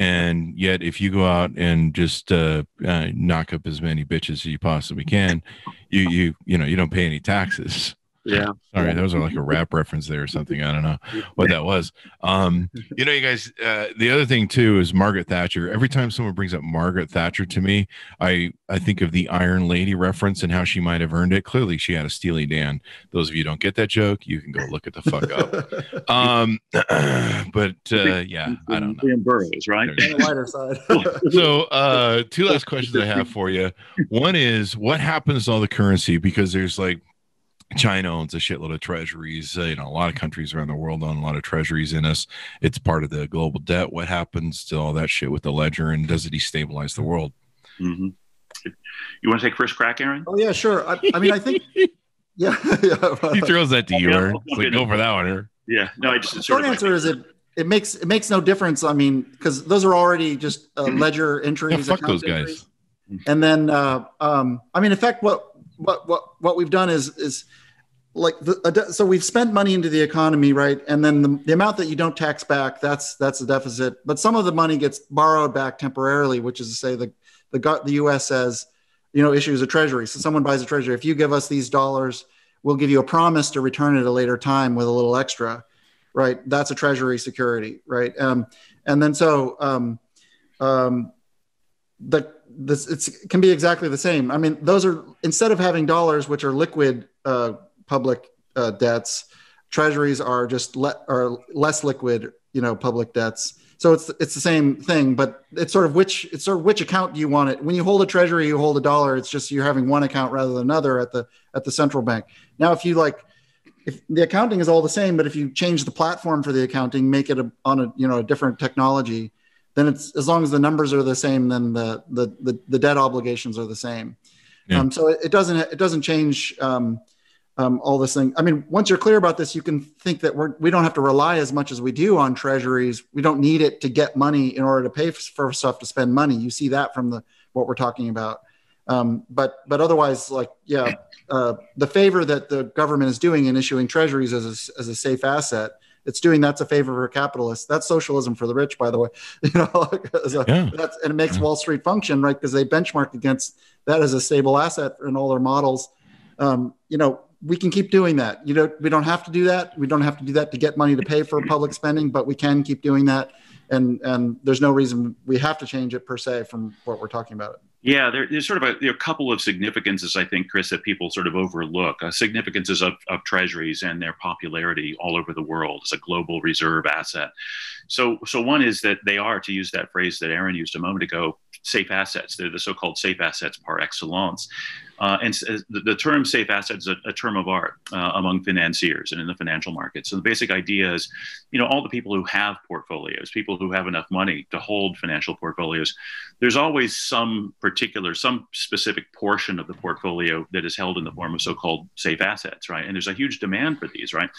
and yet if you go out and just uh, uh, knock up as many bitches as you possibly can, you you you know you don't pay any taxes. Yeah. Sorry, that was like a rap reference there or something. I don't know what that was. Um, you know, you guys, uh, the other thing too is Margaret Thatcher. Every time someone brings up Margaret Thatcher to me, I, I think of the Iron Lady reference and how she might have earned it. Clearly, she had a Steely Dan. Those of you who don't get that joke, you can go look it the fuck up. Um, but uh, yeah, I don't know. Burroughs, right? On the lighter side. So uh, two last questions I have for you. One is, what happens to all the currency? Because there's like, China owns a shitload of treasuries. Uh, you know, a lot of countries around the world own a lot of treasuries in us. It's part of the global debt. What happens to all that shit with the ledger, and does it destabilize the world? Mm-hmm. You want to take first crack, Aaron? Oh yeah, sure. I, I mean, I think yeah, yeah. He throws that to you. Yeah, it's like, go for that one. Or. Yeah. No, I just the short answer is it. It makes it makes no difference. I mean, because those are already just uh, ledger entries. Yeah, fuck those guys. Entries. And then, uh, um, I mean, in fact, what. What what what we've done is is like the, so we've spent money into the economy, right? And then the, the amount that you don't tax back, that's that's a deficit. But some of the money gets borrowed back temporarily, which is to say the the the U S says, you know, issues a treasury. So someone buys a treasury. If you give us these dollars, we'll give you a promise to return at a later time with a little extra, right? That's a treasury security, right? Um, and then so um, um, the. This it's, it can be exactly the same. I mean, those are, instead of having dollars, which are liquid uh, public uh, debts, treasuries are just le- are less liquid, you know, public debts. So it's it's the same thing, but it's sort of which it's sort of which account do you want it? When you hold a treasury, you hold a dollar. It's just you're having one account rather than another at the at the central bank. Now, if you like, if the accounting is all the same, but if you change the platform for the accounting, make it a, on a you know a different technology. Then it's as long as the numbers are the same, then the the the, the debt obligations are the same. Yeah. Um, so it, it doesn't it doesn't change um, um, all this thing. I mean, once you're clear about this, you can think that we're we don't have to rely as much as we do on treasuries. We don't need it to get money in order to pay for stuff to spend money. You see that from the what we're talking about. Um, but but otherwise, like yeah, uh, the favor that the government is doing in issuing treasuries as a, as a safe asset. It's doing that's a favor for capitalists. That's socialism for the rich, by the way. You know, so yeah. that's, and it makes yeah. Wall Street function, right? Because they benchmark against that as a stable asset in all their models. Um, you know, we can keep doing that. You know, we don't have to do that. We don't have to do that to get money to pay for public spending, but we can keep doing that. And and there's no reason we have to change it per se from what we're talking about. Yeah, there, there's sort of a, there are a couple of significances, I think, Chris, that people sort of overlook. Uh, significances of, of treasuries and their popularity all over the world as a global reserve asset. So, so one is that they are, to use that phrase that Aaron used a moment ago, safe assets. They're the so-called safe assets par excellence. Uh, and the term safe assets is a, a term of art uh, among financiers and in the financial markets. So the basic idea is, you know, all the people who have portfolios, people who have enough money to hold financial portfolios, there's always some particular, some specific portion of the portfolio that is held in the form of so-called safe assets, right? And there's a huge demand for these, right?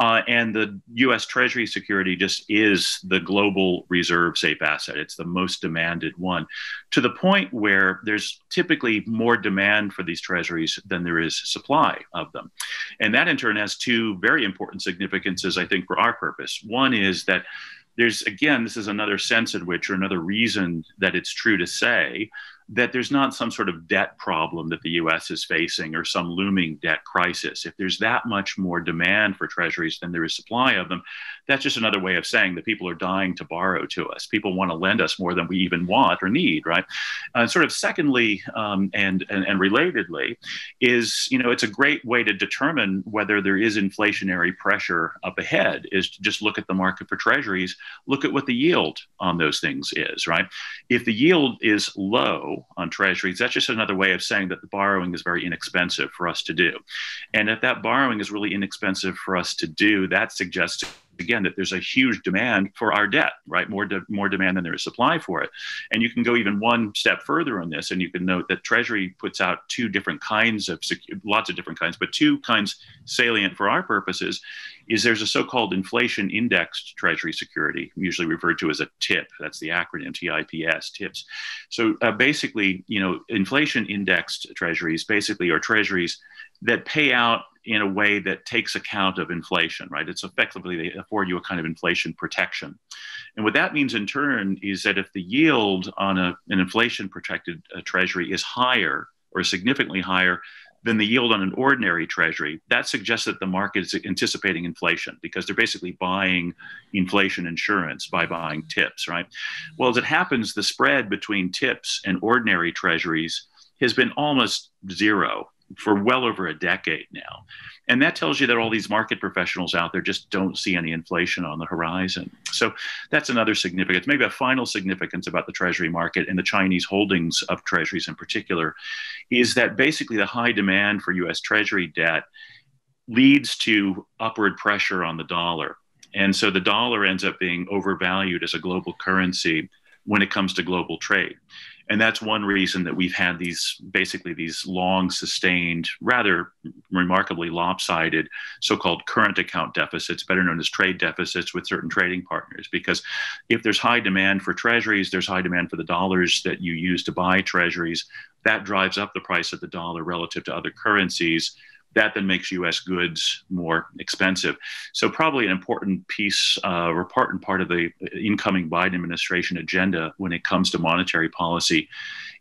Uh, and the U S Treasury security just is the global reserve safe asset. It's the most demanded one, to the point where there's typically more demand for for these treasuries than there is supply of them. And that in turn has two very important significances, I think, for our purpose. One is that there's, again, this is another sense in which, or another reason that it's true to say that there's not some sort of debt problem that the U S is facing or some looming debt crisis. If there's that much more demand for treasuries than there is supply of them, that's just another way of saying that people are dying to borrow to us. People want to lend us more than we even want or need, right? Uh, sort of secondly, um, and, and, and relatedly, is, you know, it's a great way to determine whether there is inflationary pressure up ahead, is to just look at the market for treasuries, look at what the yield on those things is, right? If the yield is low on treasuries, that's just another way of saying that the borrowing is very inexpensive for us to do. And if that borrowing is really inexpensive for us to do, that suggests, again, that there's a huge demand for our debt, right? More, de- more demand than there is supply for it. And you can go even one step further on this, and you can note that Treasury puts out two different kinds of, sec- lots of different kinds, but two kinds salient for our purposes, is there's a so-called inflation indexed Treasury security, usually referred to as a TIP. That's the acronym, T I P S, TIPS. So uh, basically, you know, inflation indexed Treasuries basically are Treasuries that pay out in a way that takes account of inflation, right? It's effectively, they afford you a kind of inflation protection. And what that means in turn is that if the yield on a, an inflation protected uh, treasury is higher or significantly higher than the yield on an ordinary treasury, that suggests that the market is anticipating inflation because they're basically buying inflation insurance by buying TIPS, right? Well, as it happens, the spread between TIPS and ordinary treasuries has been almost zero for well over a decade now. And that tells you that all these market professionals out there just don't see any inflation on the horizon. So that's another significance, maybe a final significance about the treasury market and the Chinese holdings of treasuries in particular, is that basically the high demand for U S treasury debt leads to upward pressure on the dollar. And so the dollar ends up being overvalued as a global currency when it comes to global trade. And that's one reason that we've had these, basically these long sustained, rather remarkably lopsided so-called current account deficits, better known as trade deficits with certain trading partners. Because if there's high demand for treasuries, there's high demand for the dollars that you use to buy treasuries, that drives up the price of the dollar relative to other currencies. That then makes U S goods more expensive. So probably an important piece uh, or important part of the incoming Biden administration agenda when it comes to monetary policy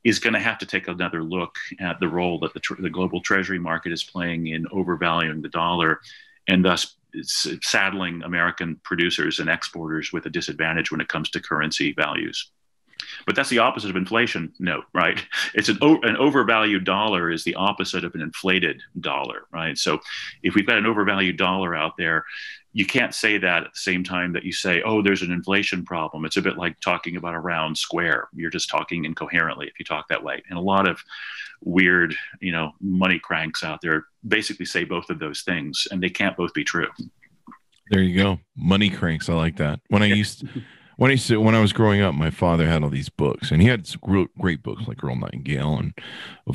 is going to have to take another look at the role that the, tr- the global treasury market is playing in overvaluing the dollar and thus saddling American producers and exporters with a disadvantage when it comes to currency values. But that's the opposite of inflation, no, right? It's an, o- an overvalued dollar is the opposite of an inflated dollar, right? So if we've got an overvalued dollar out there, you can't say that at the same time that you say, oh, there's an inflation problem. It's a bit like talking about a round square. You're just talking incoherently if you talk that way. And a lot of weird, you know, money cranks out there basically say both of those things, and they can't both be true. There you go. Money cranks. I like that. When I used to- When I used to, when I was growing up, my father had all these books, and he had some great books like Earl Nightingale and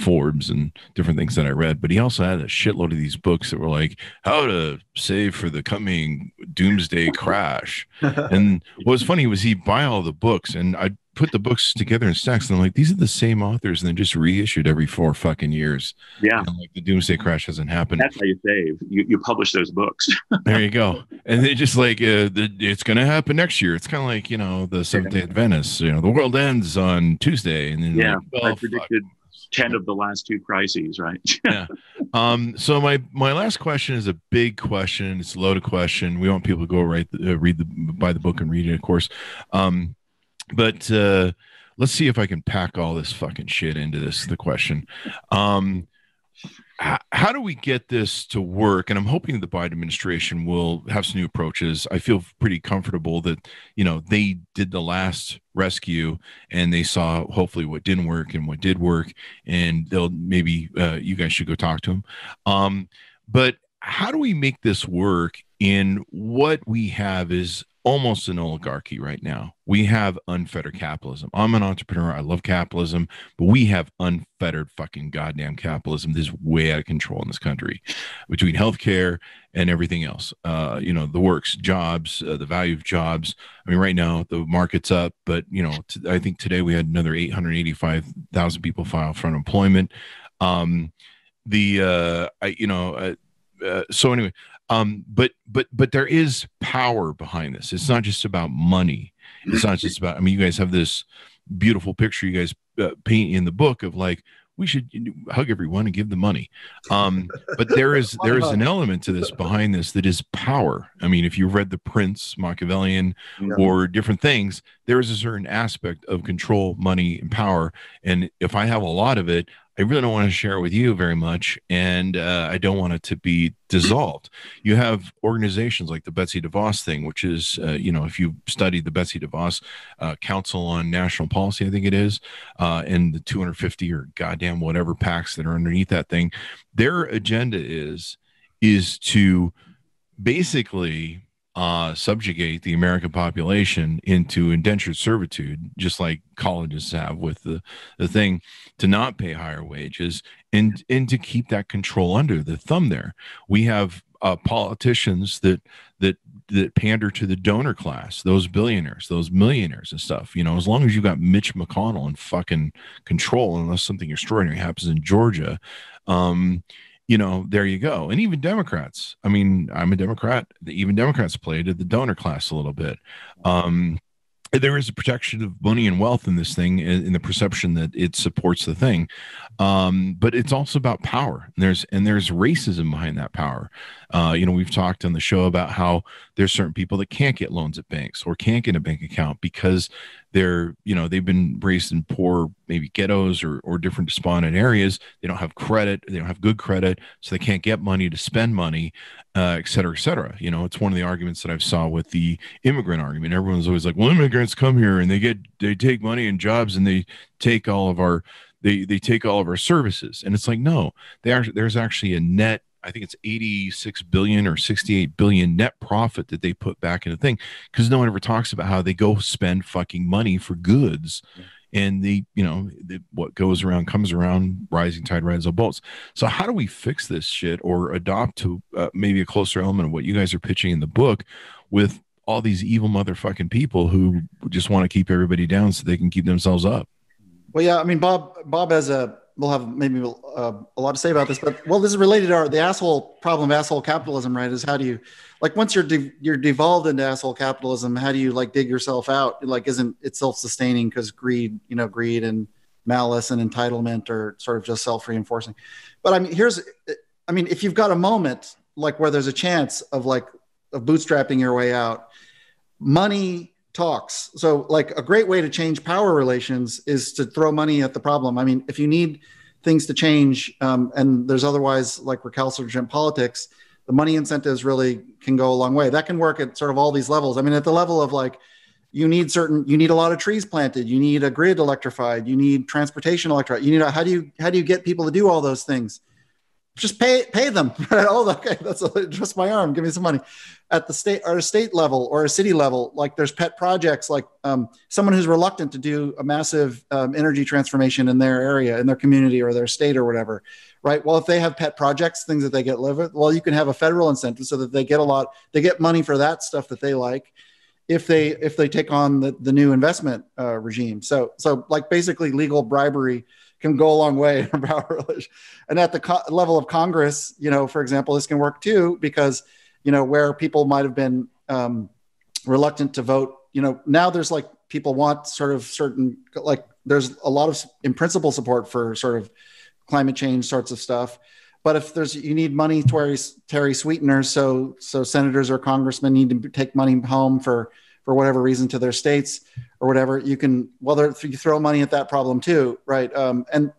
Forbes and different things that I read. But he also had a shitload of these books that were like how to save for the coming doomsday crash. And what was funny was he'd buy all the books, and I'd put the books together in stacks, and I'm like, these are the same authors, and they're just reissued every four fucking years. Yeah, and like the doomsday crash hasn't happened. That's how you save. You you publish those books. There you go. And they just like uh, the, it's gonna happen next year. It's kind of like, you know, the Seventh Day Adventists. You know, the world ends on Tuesday, and then yeah, like, well, I predicted fuck. ten of the last two crises, right? Yeah. Um. So my my last question is a big question. It's a loaded question. We want people to go right uh, read the buy the book and read it, of course. Um. But uh, let's see if I can pack all this fucking shit into this, the question. Um, how, how do we get this to work? And I'm hoping the Biden administration will have some new approaches. I feel pretty comfortable that, you know, they did the last rescue and they saw hopefully what didn't work and what did work, and they'll maybe uh, you guys should go talk to them. Um, but how do we make this work in what we have is almost an oligarchy right now? We have unfettered capitalism. I'm an entrepreneur. I love capitalism, but we have unfettered fucking goddamn capitalism. This is way out of control in this country between healthcare and everything else. Uh, you know, the works, jobs, uh, the value of jobs. I mean, right now the market's up, but you know, t- I think today we had another eight hundred eighty-five thousand people file for unemployment. Um, the, uh, I, you know, uh, Uh, so anyway, um, but but but there is power behind this. It's not just about money. It's not just about. I mean, you guys have this beautiful picture you guys uh, paint in the book of like we should hug everyone and give them money. Um, but there is there is an element to this behind this that is power. I mean, if you read The Prince, Machiavellian, no. or different things, there is a certain aspect of control, money, and power. And if I have a lot of it, I really don't want to share it with you very much, and uh, I don't want it to be dissolved. You have organizations like the Betsy DeVos thing, which is, uh, you know, if you study the Betsy DeVos uh, Council on National Policy, I think it is, uh, and the two hundred fifty or goddamn whatever PACs that are underneath that thing, their agenda is is to basically uh, subjugate the American population into indentured servitude, just like colleges have with the, the thing to not pay higher wages and, and to keep that control under the thumb there. We have uh, politicians that, that, that pander to the donor class, those billionaires, those millionaires and stuff, you know, as long as you got Mitch McConnell in fucking control, unless something extraordinary happens in Georgia, um, you know, there you go. And even Democrats, I mean, I'm a Democrat, even Democrats play to the donor class a little bit. Um, there is a protection of money and wealth in this thing, in the perception that it supports the thing. Um, but it's also about power. And there's, and there's racism behind that power. Uh, you know, we've talked on the show about how there's certain people that can't get loans at banks or can't get a bank account because they're, you know, they've been raised in poor, maybe ghettos or, or different despondent areas. They don't have credit. They don't have good credit. So they can't get money to spend money, uh, et cetera, et cetera. You know, it's one of the arguments that I've saw with the immigrant argument. Everyone's always like, well, immigrants come here and they get, they take money and jobs and they take all of our, they, they take all of our services. And it's like, no, they are, there's actually a net, I think it's eighty-six billion or sixty-eight billion net profit that they put back in the thing, because no one ever talks about how they go spend fucking money for goods. Yeah. And the, you know, the, what goes around comes around, rising tide rides all boats. So how do we fix this shit or adopt to uh, maybe a closer element of what you guys are pitching in the book with all these evil motherfucking people who just want to keep everybody down so they can keep themselves up? Well, yeah, I mean, Bob, Bob has a, we'll have maybe uh, a lot to say about this, but well, this is related to our, the asshole problem of asshole capitalism, right? Is how do you, like, once you're de- you're devolved into asshole capitalism, how do you like dig yourself out? Like, isn't it self-sustaining? Because greed, you know, greed and malice and entitlement are sort of just self-reinforcing. But I mean, here's, I mean, if you've got a moment like where there's a chance of like of bootstrapping your way out, money talks. So like a great way to change power relations is to throw money at the problem. I mean, if you need things to change um, and there's otherwise like recalcitrant politics, the money incentives really can go a long way. That can work at sort of all these levels. I mean, at the level of like, you need certain, you need a lot of trees planted, you need a grid electrified, you need transportation electrified, you need a, how do you, how do you get people to do all those things? Just pay pay them. Oh, okay, that's a, just my arm. Give me some money. At the state or a state level or a city level, like there's pet projects, like um, someone who's reluctant to do a massive um, energy transformation in their area, in their community or their state or whatever, right? Well, if they have pet projects, things that they get live with, well, you can have a federal incentive so that they get a lot, they get money for that stuff that they like if they if they take on the, the new investment uh, regime. So so like basically legal bribery can go a long way in power relations. And at the co- level of Congress, you know, for example, this can work too, because, you know, where people might have been um, reluctant to vote, you know, now there's like people want sort of certain, like there's a lot of in principle support for sort of climate change sorts of stuff. But if there's, you need money to Terry sweeteners, so so senators or congressmen need to take money home for for whatever reason to their states or whatever, you can, well, you throw money at that problem too, right? Um, and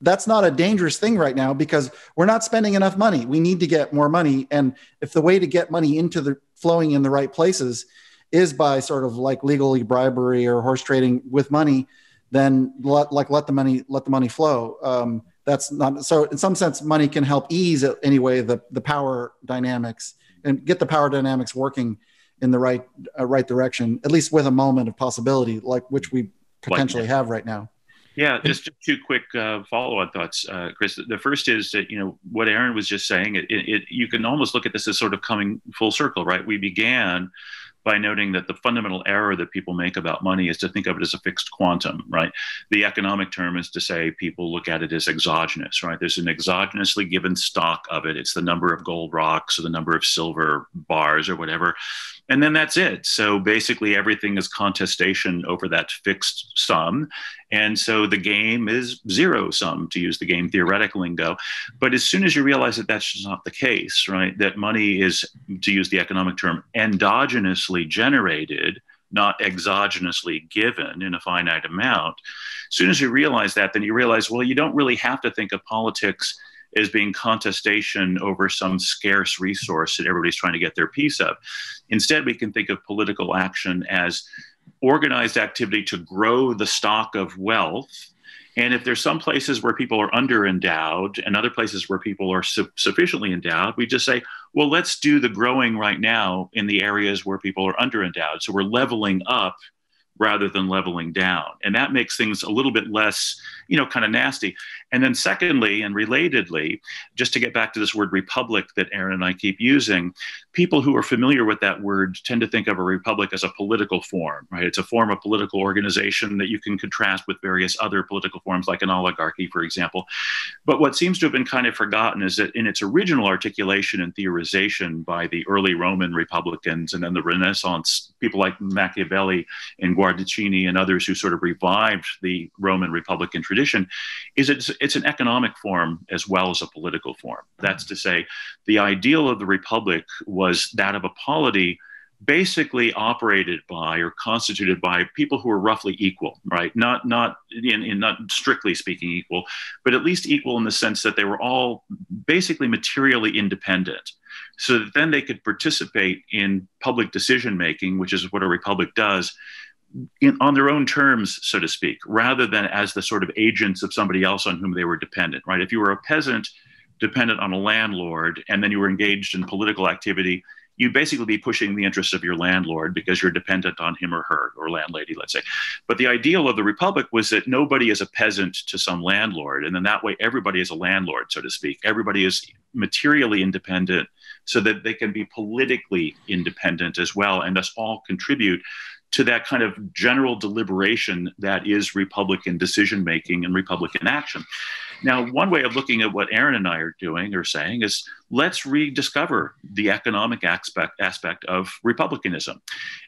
that's not a dangerous thing right now because we're not spending enough money. We need to get more money. And if the way to get money into the flowing in the right places is by sort of like legally bribery or horse trading with money, then let, like let the money, let the money flow. Um, that's not, so in some sense, money can help ease anyway the, the power dynamics and get the power dynamics working in the right uh, right direction, at least with a moment of possibility, like which we potentially like, have right now. Yeah, just two quick uh, follow-on thoughts, uh, Chris. The first is that, you know, what Aaron was just saying, it, it, you can almost look at this as sort of coming full circle, right? We began by noting that the fundamental error that people make about money is to think of it as a fixed quantum, right? The economic term is to say people look at it as exogenous, right? There's an exogenously given stock of it. It's the number of gold rocks or the number of silver bars or whatever. And then that's it. So basically everything is contestation over that fixed sum. And so the game is zero sum, to use the game theoretic lingo. But as soon as you realize that that's just not the case, right, that money is, to use the economic term, endogenously generated, not exogenously given in a finite amount. As soon as you realize that, then you realize, well, you don't really have to think of politics as being contestation over some scarce resource that everybody's trying to get their piece of. Instead, we can think of political action as organized activity to grow the stock of wealth. And if there's some places where people are under-endowed and other places where people are su- sufficiently endowed, we just say, well, let's do the growing right now in the areas where people are under-endowed. So we're leveling up rather than leveling down. And that makes things a little bit less, you know, kind of nasty. And then secondly, and relatedly, just to get back to this word republic that Aaron and I keep using, people who are familiar with that word tend to think of a republic as a political form, right? It's a form of political organization that you can contrast with various other political forms, like an oligarchy, for example. But what seems to have been kind of forgotten is that in its original articulation and theorization by the early Roman republicans and then the Renaissance, people like Machiavelli and Guardicini and others who sort of revived the Roman republican tradition, is it's, it's an economic form as well as a political form. That's to say, the ideal of the republic was that of a polity basically operated by or constituted by people who are roughly equal, right? Not not in, in not strictly speaking equal, but at least equal in the sense that they were all basically materially independent, so that then they could participate in public decision making, which is what a republic does, in, on their own terms, so to speak, rather than as the sort of agents of somebody else on whom they were dependent, right? If you were a peasant dependent on a landlord and then you were engaged in political activity, you'd basically be pushing the interests of your landlord because you're dependent on him or her, or landlady, let's say. But the ideal of the republic was that nobody is a peasant to some landlord. And then that way, everybody is a landlord, so to speak. Everybody is materially independent so that they can be politically independent as well, and thus all contribute to that kind of general deliberation that is republican decision-making and republican action. Now, one way of looking at what Aaron and I are doing or saying is, let's rediscover the economic aspect, aspect of republicanism.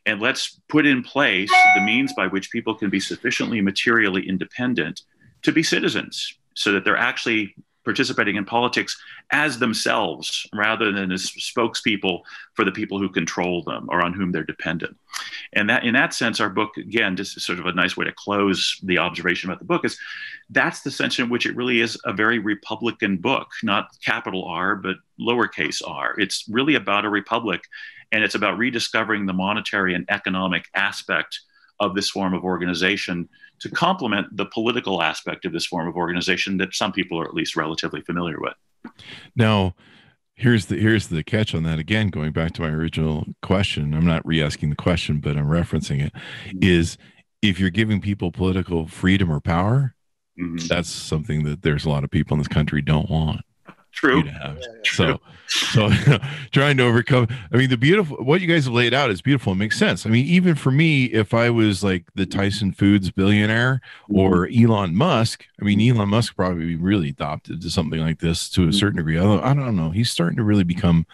And let's put in place the means by which people can be sufficiently materially independent to be citizens, so that they're actually participating in politics as themselves rather than as spokespeople for the people who control them or on whom they're dependent. And that, in that sense, our book, again, just sort of a nice way to close the observation about the book, is that's the sense in which it really is a very republican book, not capital R, but lowercase r. It's really about a republic, and it's about rediscovering the monetary and economic aspect of this form of organization to complement the political aspect of this form of organization that some people are at least relatively familiar with. Now, here's the here's the catch on that. Again, going back to my original question, I'm not re-asking the question, but I'm referencing it, is if you're giving people political freedom or power, mm-hmm. that's something that there's a lot of people in this country don't want. True. Yeah, yeah. So, so trying to overcome, I mean, the beautiful, what you guys have laid out is beautiful. It makes sense. I mean, even for me, if I was like the Tyson Foods billionaire or Elon Musk, I mean, Elon Musk probably really adopted to something like this to a certain degree. Although I don't know, he's starting to really become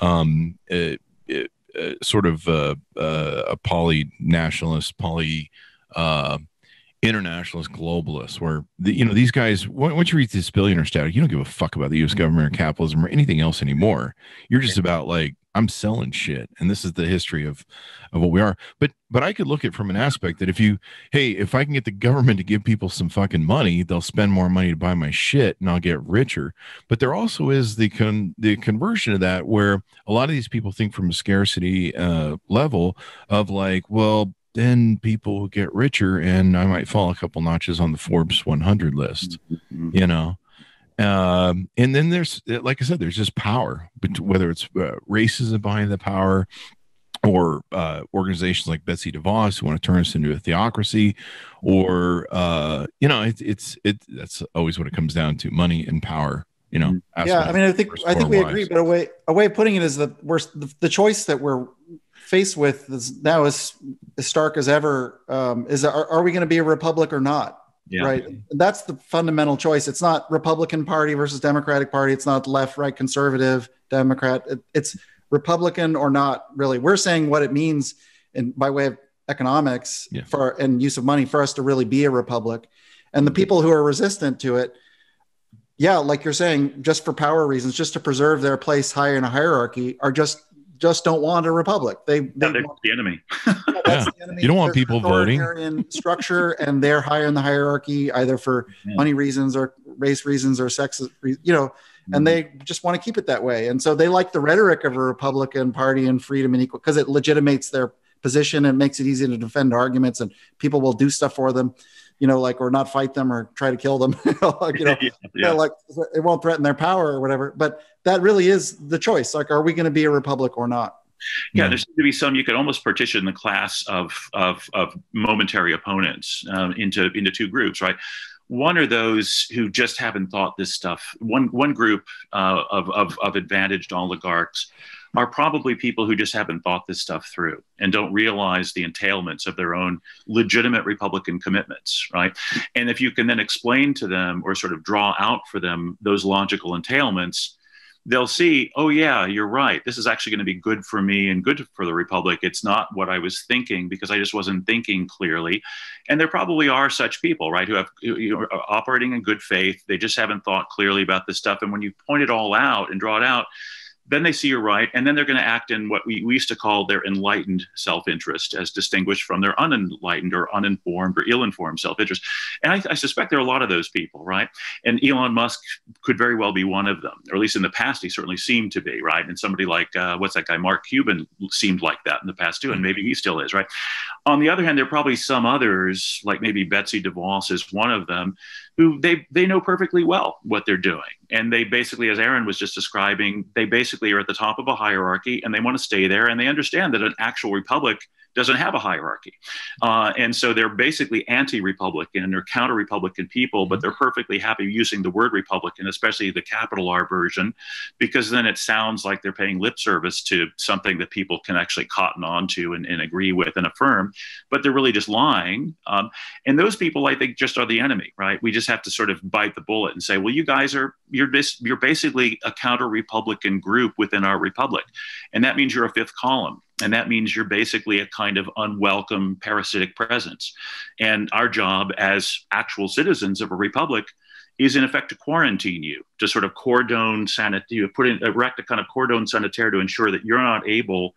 um, a, a, a sort of a, a poly-nationalist, poly uh, internationalist globalists, where the, you know, these guys, once you reach this billionaire status, you don't give a fuck about the U S government or capitalism or anything else anymore. You're just about like I'm selling shit. And this is the history of, of what we are. But, but I could look at it from an aspect that if you, hey, if I can get the government to give people some fucking money, they'll spend more money to buy my shit and I'll get richer. But there also is the con the conversion of that, where a lot of these people think from a scarcity uh, level of like, well, then people get richer and I might fall a couple notches on the Forbes one hundred list, mm-hmm. you know? Um, and then there's, like I said, there's just power, but whether it's uh, racism behind the power, or uh, organizations like Betsy DeVos who want to turn us into a theocracy, or, uh, you know, it, it's, it, that's always what it comes down to, money and power, you know? Yeah. I mean, I think, I think we agree, but a way, a way of putting it is that we're, the, the choice that we're faced with is now is as stark as ever, um, is, are, are we going to be a republic or not? Yeah. Right. That's the fundamental choice. It's not Republican Party versus Democratic Party. It's not left, right, conservative, Democrat. It, it's Republican or not, really. We're saying what it means in, by way of economics yeah. for, and use of money for us to really be a republic. And the people who are resistant to it, yeah, like you're saying, just for power reasons, just to preserve their place higher in a hierarchy, are just just don't want a republic. They, they yeah, they're want, the enemy. That's yeah. the enemy. You don't want they're people voting structure, and they're higher in the hierarchy, either for yeah. money reasons or race reasons or sex, you know, mm-hmm. and they just want to keep it that way. And so they like the rhetoric of a Republican Party and freedom and equal, because it legitimates their position and makes it easy to defend arguments, and people will do stuff for them, you know, like, or not fight them or try to kill them, you know, like, you know, yeah. you know, like it won't threaten their power or whatever. But that really is the choice. Like, are we going to be a republic or not? Yeah, yeah. There seems to be some, you could almost partition the class of, of, of momentary opponents um, into, into two groups, right? One are those who just haven't thought this stuff. One, one group uh, of, of, of advantaged oligarchs are probably people who just haven't thought this stuff through and don't realize the entailments of their own legitimate Republican commitments, right? And if you can then explain to them or sort of draw out for them those logical entailments, they'll see, oh yeah, you're right. This is actually gonna be good for me and good for the republic. It's not what I was thinking, because I just wasn't thinking clearly. And there probably are such people, right, who, have, who are operating in good faith. They just haven't thought clearly about this stuff. And when you point it all out and draw it out, then they see you're right, and then they're going to act in what we, we used to call their enlightened self-interest, as distinguished from their unenlightened or uninformed or ill-informed self-interest. And I, I suspect there are a lot of those people, right? And Elon Musk could very well be one of them, or at least in the past, he certainly seemed to be, right? And somebody like, uh, what's that guy, Mark Cuban, seemed like that in the past too, and maybe he still is, right? On the other hand, there are probably some others, like maybe Betsy DeVos is one of them, who they, they know perfectly well what they're doing. And they basically, as Aaron was just describing, they basically are at the top of a hierarchy and they want to stay there. And they understand that an actual republic doesn't have a hierarchy. Uh, and so they're basically anti-Republican and they're counter-Republican people, but they're perfectly happy using the word Republican, especially the capital R version, because then it sounds like they're paying lip service to something that people can actually cotton on to and, and agree with and affirm, but they're really just lying. Um, and those people, I think, just are the enemy, right? We just have to sort of bite the bullet and say, well, you guys are, you're, bas you're basically a counter-Republican group within our republic. And that means you're a fifth column. And that means you're basically a kind of unwelcome parasitic presence. And our job as actual citizens of a republic is in effect to quarantine you, to sort of cordon sanitaire, put in, erect a kind of cordon sanitaire to ensure that you're not able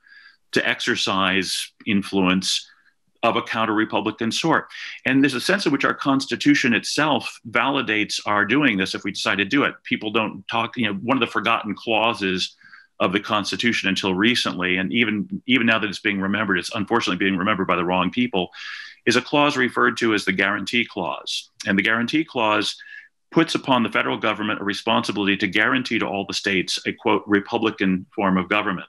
to exercise influence of a counter-Republican sort. And there's a sense in which our Constitution itself validates our doing this if we decide to do it. People don't talk, you know, one of the forgotten clauses of the Constitution until recently, and even even now that it's being remembered, it's unfortunately being remembered by the wrong people, is a clause referred to as the Guarantee Clause. And the Guarantee Clause puts upon the federal government a responsibility to guarantee to all the states a, quote, Republican form of government.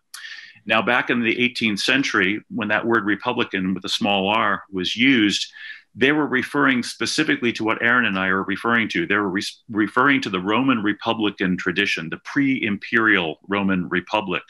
Now, back in the eighteenth century, when that word Republican with a small r was used, they were referring specifically to what Aaron and I are referring to. They were re referring to the Roman Republican tradition, the pre-imperial Roman Republic,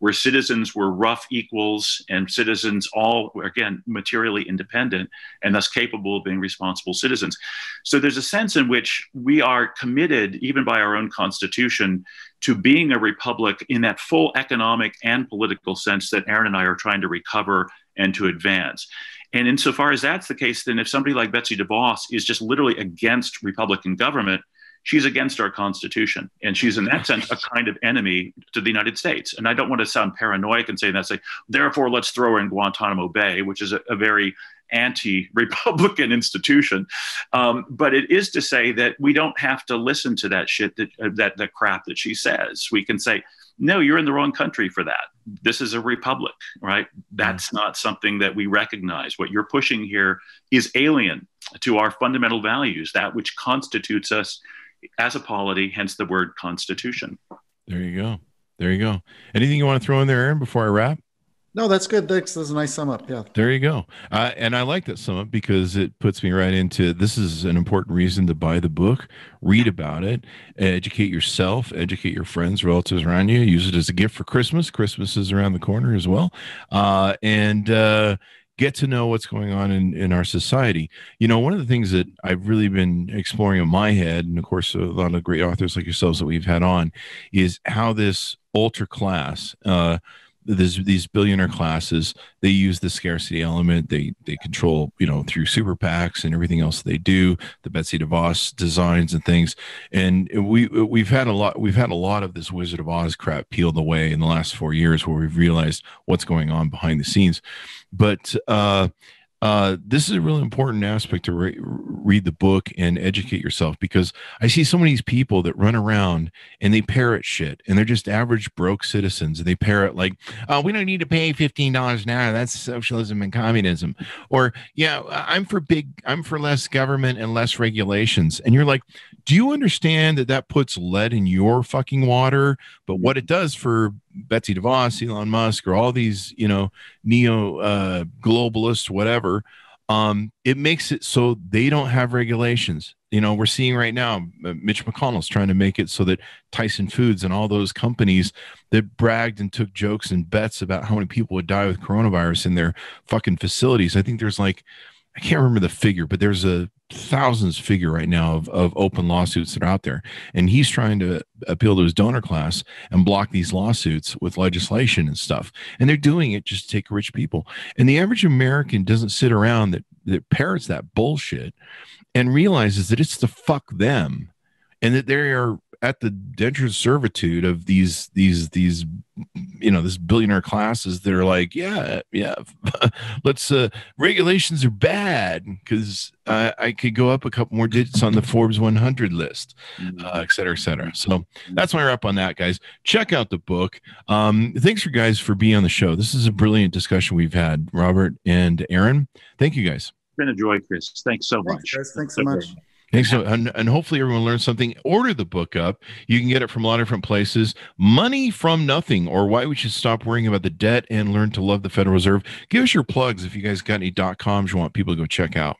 where citizens were rough equals and citizens all were, again, materially independent and thus capable of being responsible citizens. So there's a sense in which we are committed, even by our own Constitution, to being a republic in that full economic and political sense that Aaron and I are trying to recover and to advance. And insofar as that's the case, then if somebody like Betsy DeVos is just literally against Republican government, she's against our Constitution. And she's, in that sense, a kind of enemy to the United States. And I don't want to sound paranoid and say that, say, therefore, let's throw her in Guantanamo Bay, which is a, a very anti-Republican institution. Um, but it is to say that we don't have to listen to that shit, that, uh, that the crap that she says. We can say, no, you're in the wrong country for that. This is a republic, right? That's not something that we recognize. What you're pushing here is alien to our fundamental values, that which constitutes us as a polity, hence the word constitution. There you go. There you go. Anything you want to throw in there, Aaron, before I wrap? No, that's good. That's, that's a nice sum up. Yeah. There you go. Uh, and I like that sum up because it puts me right into, this is an important reason to buy the book, read about it, educate yourself, educate your friends, relatives around you, use it as a gift for Christmas. Christmas is around the corner as well. Uh, and uh, get to know what's going on in, in our society. You know, one of the things that I've really been exploring in my head, and of course, a lot of great authors like yourselves that we've had on, is how this ultra class, uh, This, these billionaire classes, they use the scarcity element. They they control, you know, through super PACs and everything else they do, the Betsy DeVos designs and things. And we we've had a lot we've had a lot of this Wizard of Oz crap peeled away in the last four years, where we've realized what's going on behind the scenes. But uh, uh, this is a really important aspect to re read the book and educate yourself, because I see so many people that run around and they parrot shit, and they're just average broke citizens, and they parrot like, oh, we don't need to pay fifteen dollars an hour. That's socialism and communism. Or, yeah, I'm for big, I'm for less government and less regulations. And you're like, do you understand that that puts lead in your fucking water? But what it does for Betsy DeVos, Elon Musk, or all these, you know, neo uh, globalists, whatever, um, it makes it so they don't have regulations. You know, we're seeing right now, uh, Mitch McConnell's trying to make it so that Tyson Foods and all those companies that bragged and took jokes and bets about how many people would die with coronavirus in their fucking facilities. I think there's like, I can't remember the figure, but there's a thousands figure right now of, of open lawsuits that are out there. And he's trying to appeal to his donor class and block these lawsuits with legislation and stuff. And they're doing it just to take rich people. And the average American doesn't sit around that, that parrots that bullshit and realizes that it's the fuck them, and that they are at the indentured servitude of these, these, these, you know, this billionaire classes that are like, yeah, yeah, let's, uh, regulations are bad because uh, I could go up a couple more digits on the Forbes one hundred list, uh, et cetera, et cetera. So that's my wrap on that, guys. Check out the book. Um, thanks for guys for being on the show. This is a brilliant discussion we've had, Robert and Aaron. Thank you guys. It's been a joy, Chris. Thanks so much. Thanks, thanks so much. Thanks. So, and, and hopefully everyone learned something. Order the book up. You can get it from a lot of different places. Money from Nothing, or Why We Should Stop Worrying About the Debt and Learn to Love the Federal Reserve. Give us your plugs if you guys got any dot coms you want people to go check out.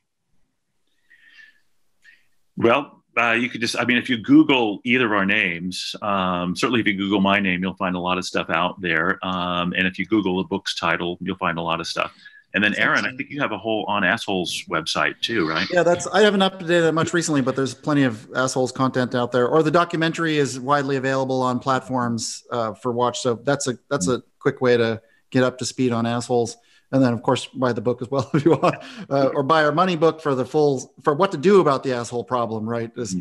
Well, uh, you could just, I mean, if you Google either of our names, um, certainly if you Google my name, you'll find a lot of stuff out there. Um, and if you Google the book's title, you'll find a lot of stuff. And then, Aaron, I think you have a whole On Assholes website too, right? Yeah, that's. I haven't updated it much recently, but there's plenty of Assholes content out there. Or the documentary is widely available on platforms uh, for watch. So that's a that's a quick way to get up to speed on Assholes. And then, of course, buy the book as well if you want, uh, or buy our money book for the full for what to do about the asshole problem. Right? Is,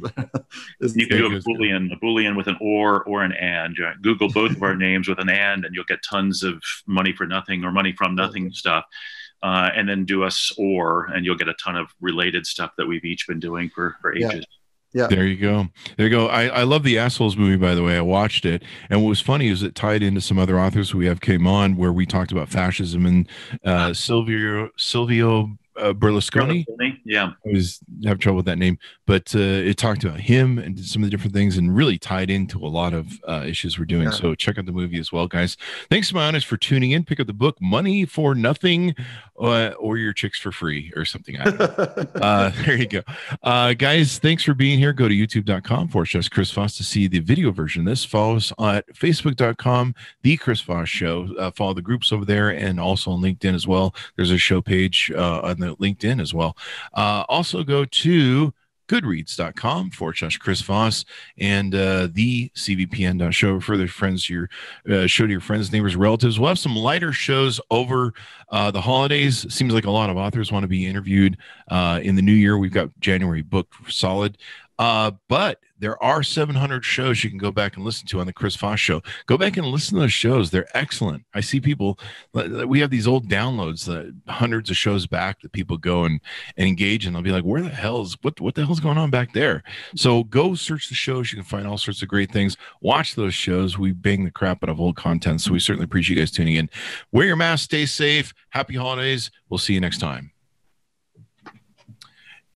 is you can do a boolean, a boolean with an or or an and. Google both of our names with an and, and you'll get tons of Money for Nothing or Money from Nothing stuff. Uh, and then do us or, and you'll get a ton of related stuff that we've each been doing for, for ages. Yeah. Yeah. There you go. There you go. I, I love the Assholes movie, by the way. I watched it. And what was funny is it tied into some other authors we have came on where we talked about fascism and uh, Silvio, Silvio uh, Berlusconi. Berlusconi. Yeah. I always have trouble with that name. But uh, it talked about him and some of the different things and really tied into a lot of uh, issues we're doing. Yeah. So check out the movie as well, guys. Thanks to my audience for tuning in. Pick up the book, Money for Nothing. Uh, or your chicks for free or something. I don't know. uh, there you go. Uh, guys, thanks for being here. Go to youtube dot com for just Chris Voss to see the video version of this. Follow us at facebook dot com, The Chris Voss Show. Uh, follow the groups over there and also on LinkedIn as well. There's a show page uh, on the LinkedIn as well. Uh, also go to goodreads dot com for just Chris Voss and uh, the C V P N dot show. Refer their friends to your uh, show to your friends, neighbors, relatives. We'll have some lighter shows over uh, the holidays. Seems like a lot of authors want to be interviewed uh, in the new year. We've got January booked solid. Uh, but there are seven hundred shows you can go back and listen to on the Chris Voss Show. Go back and listen to those shows. They're excellent. I see people, we have these old downloads, that hundreds of shows back that people go and, and engage and they'll be like, where the hell's, what, what the hell's going on back there? So go search the shows. You can find all sorts of great things. Watch those shows. We bang the crap out of old content. So we certainly appreciate you guys tuning in. Wear your mask, stay safe. Happy holidays. We'll see you next time.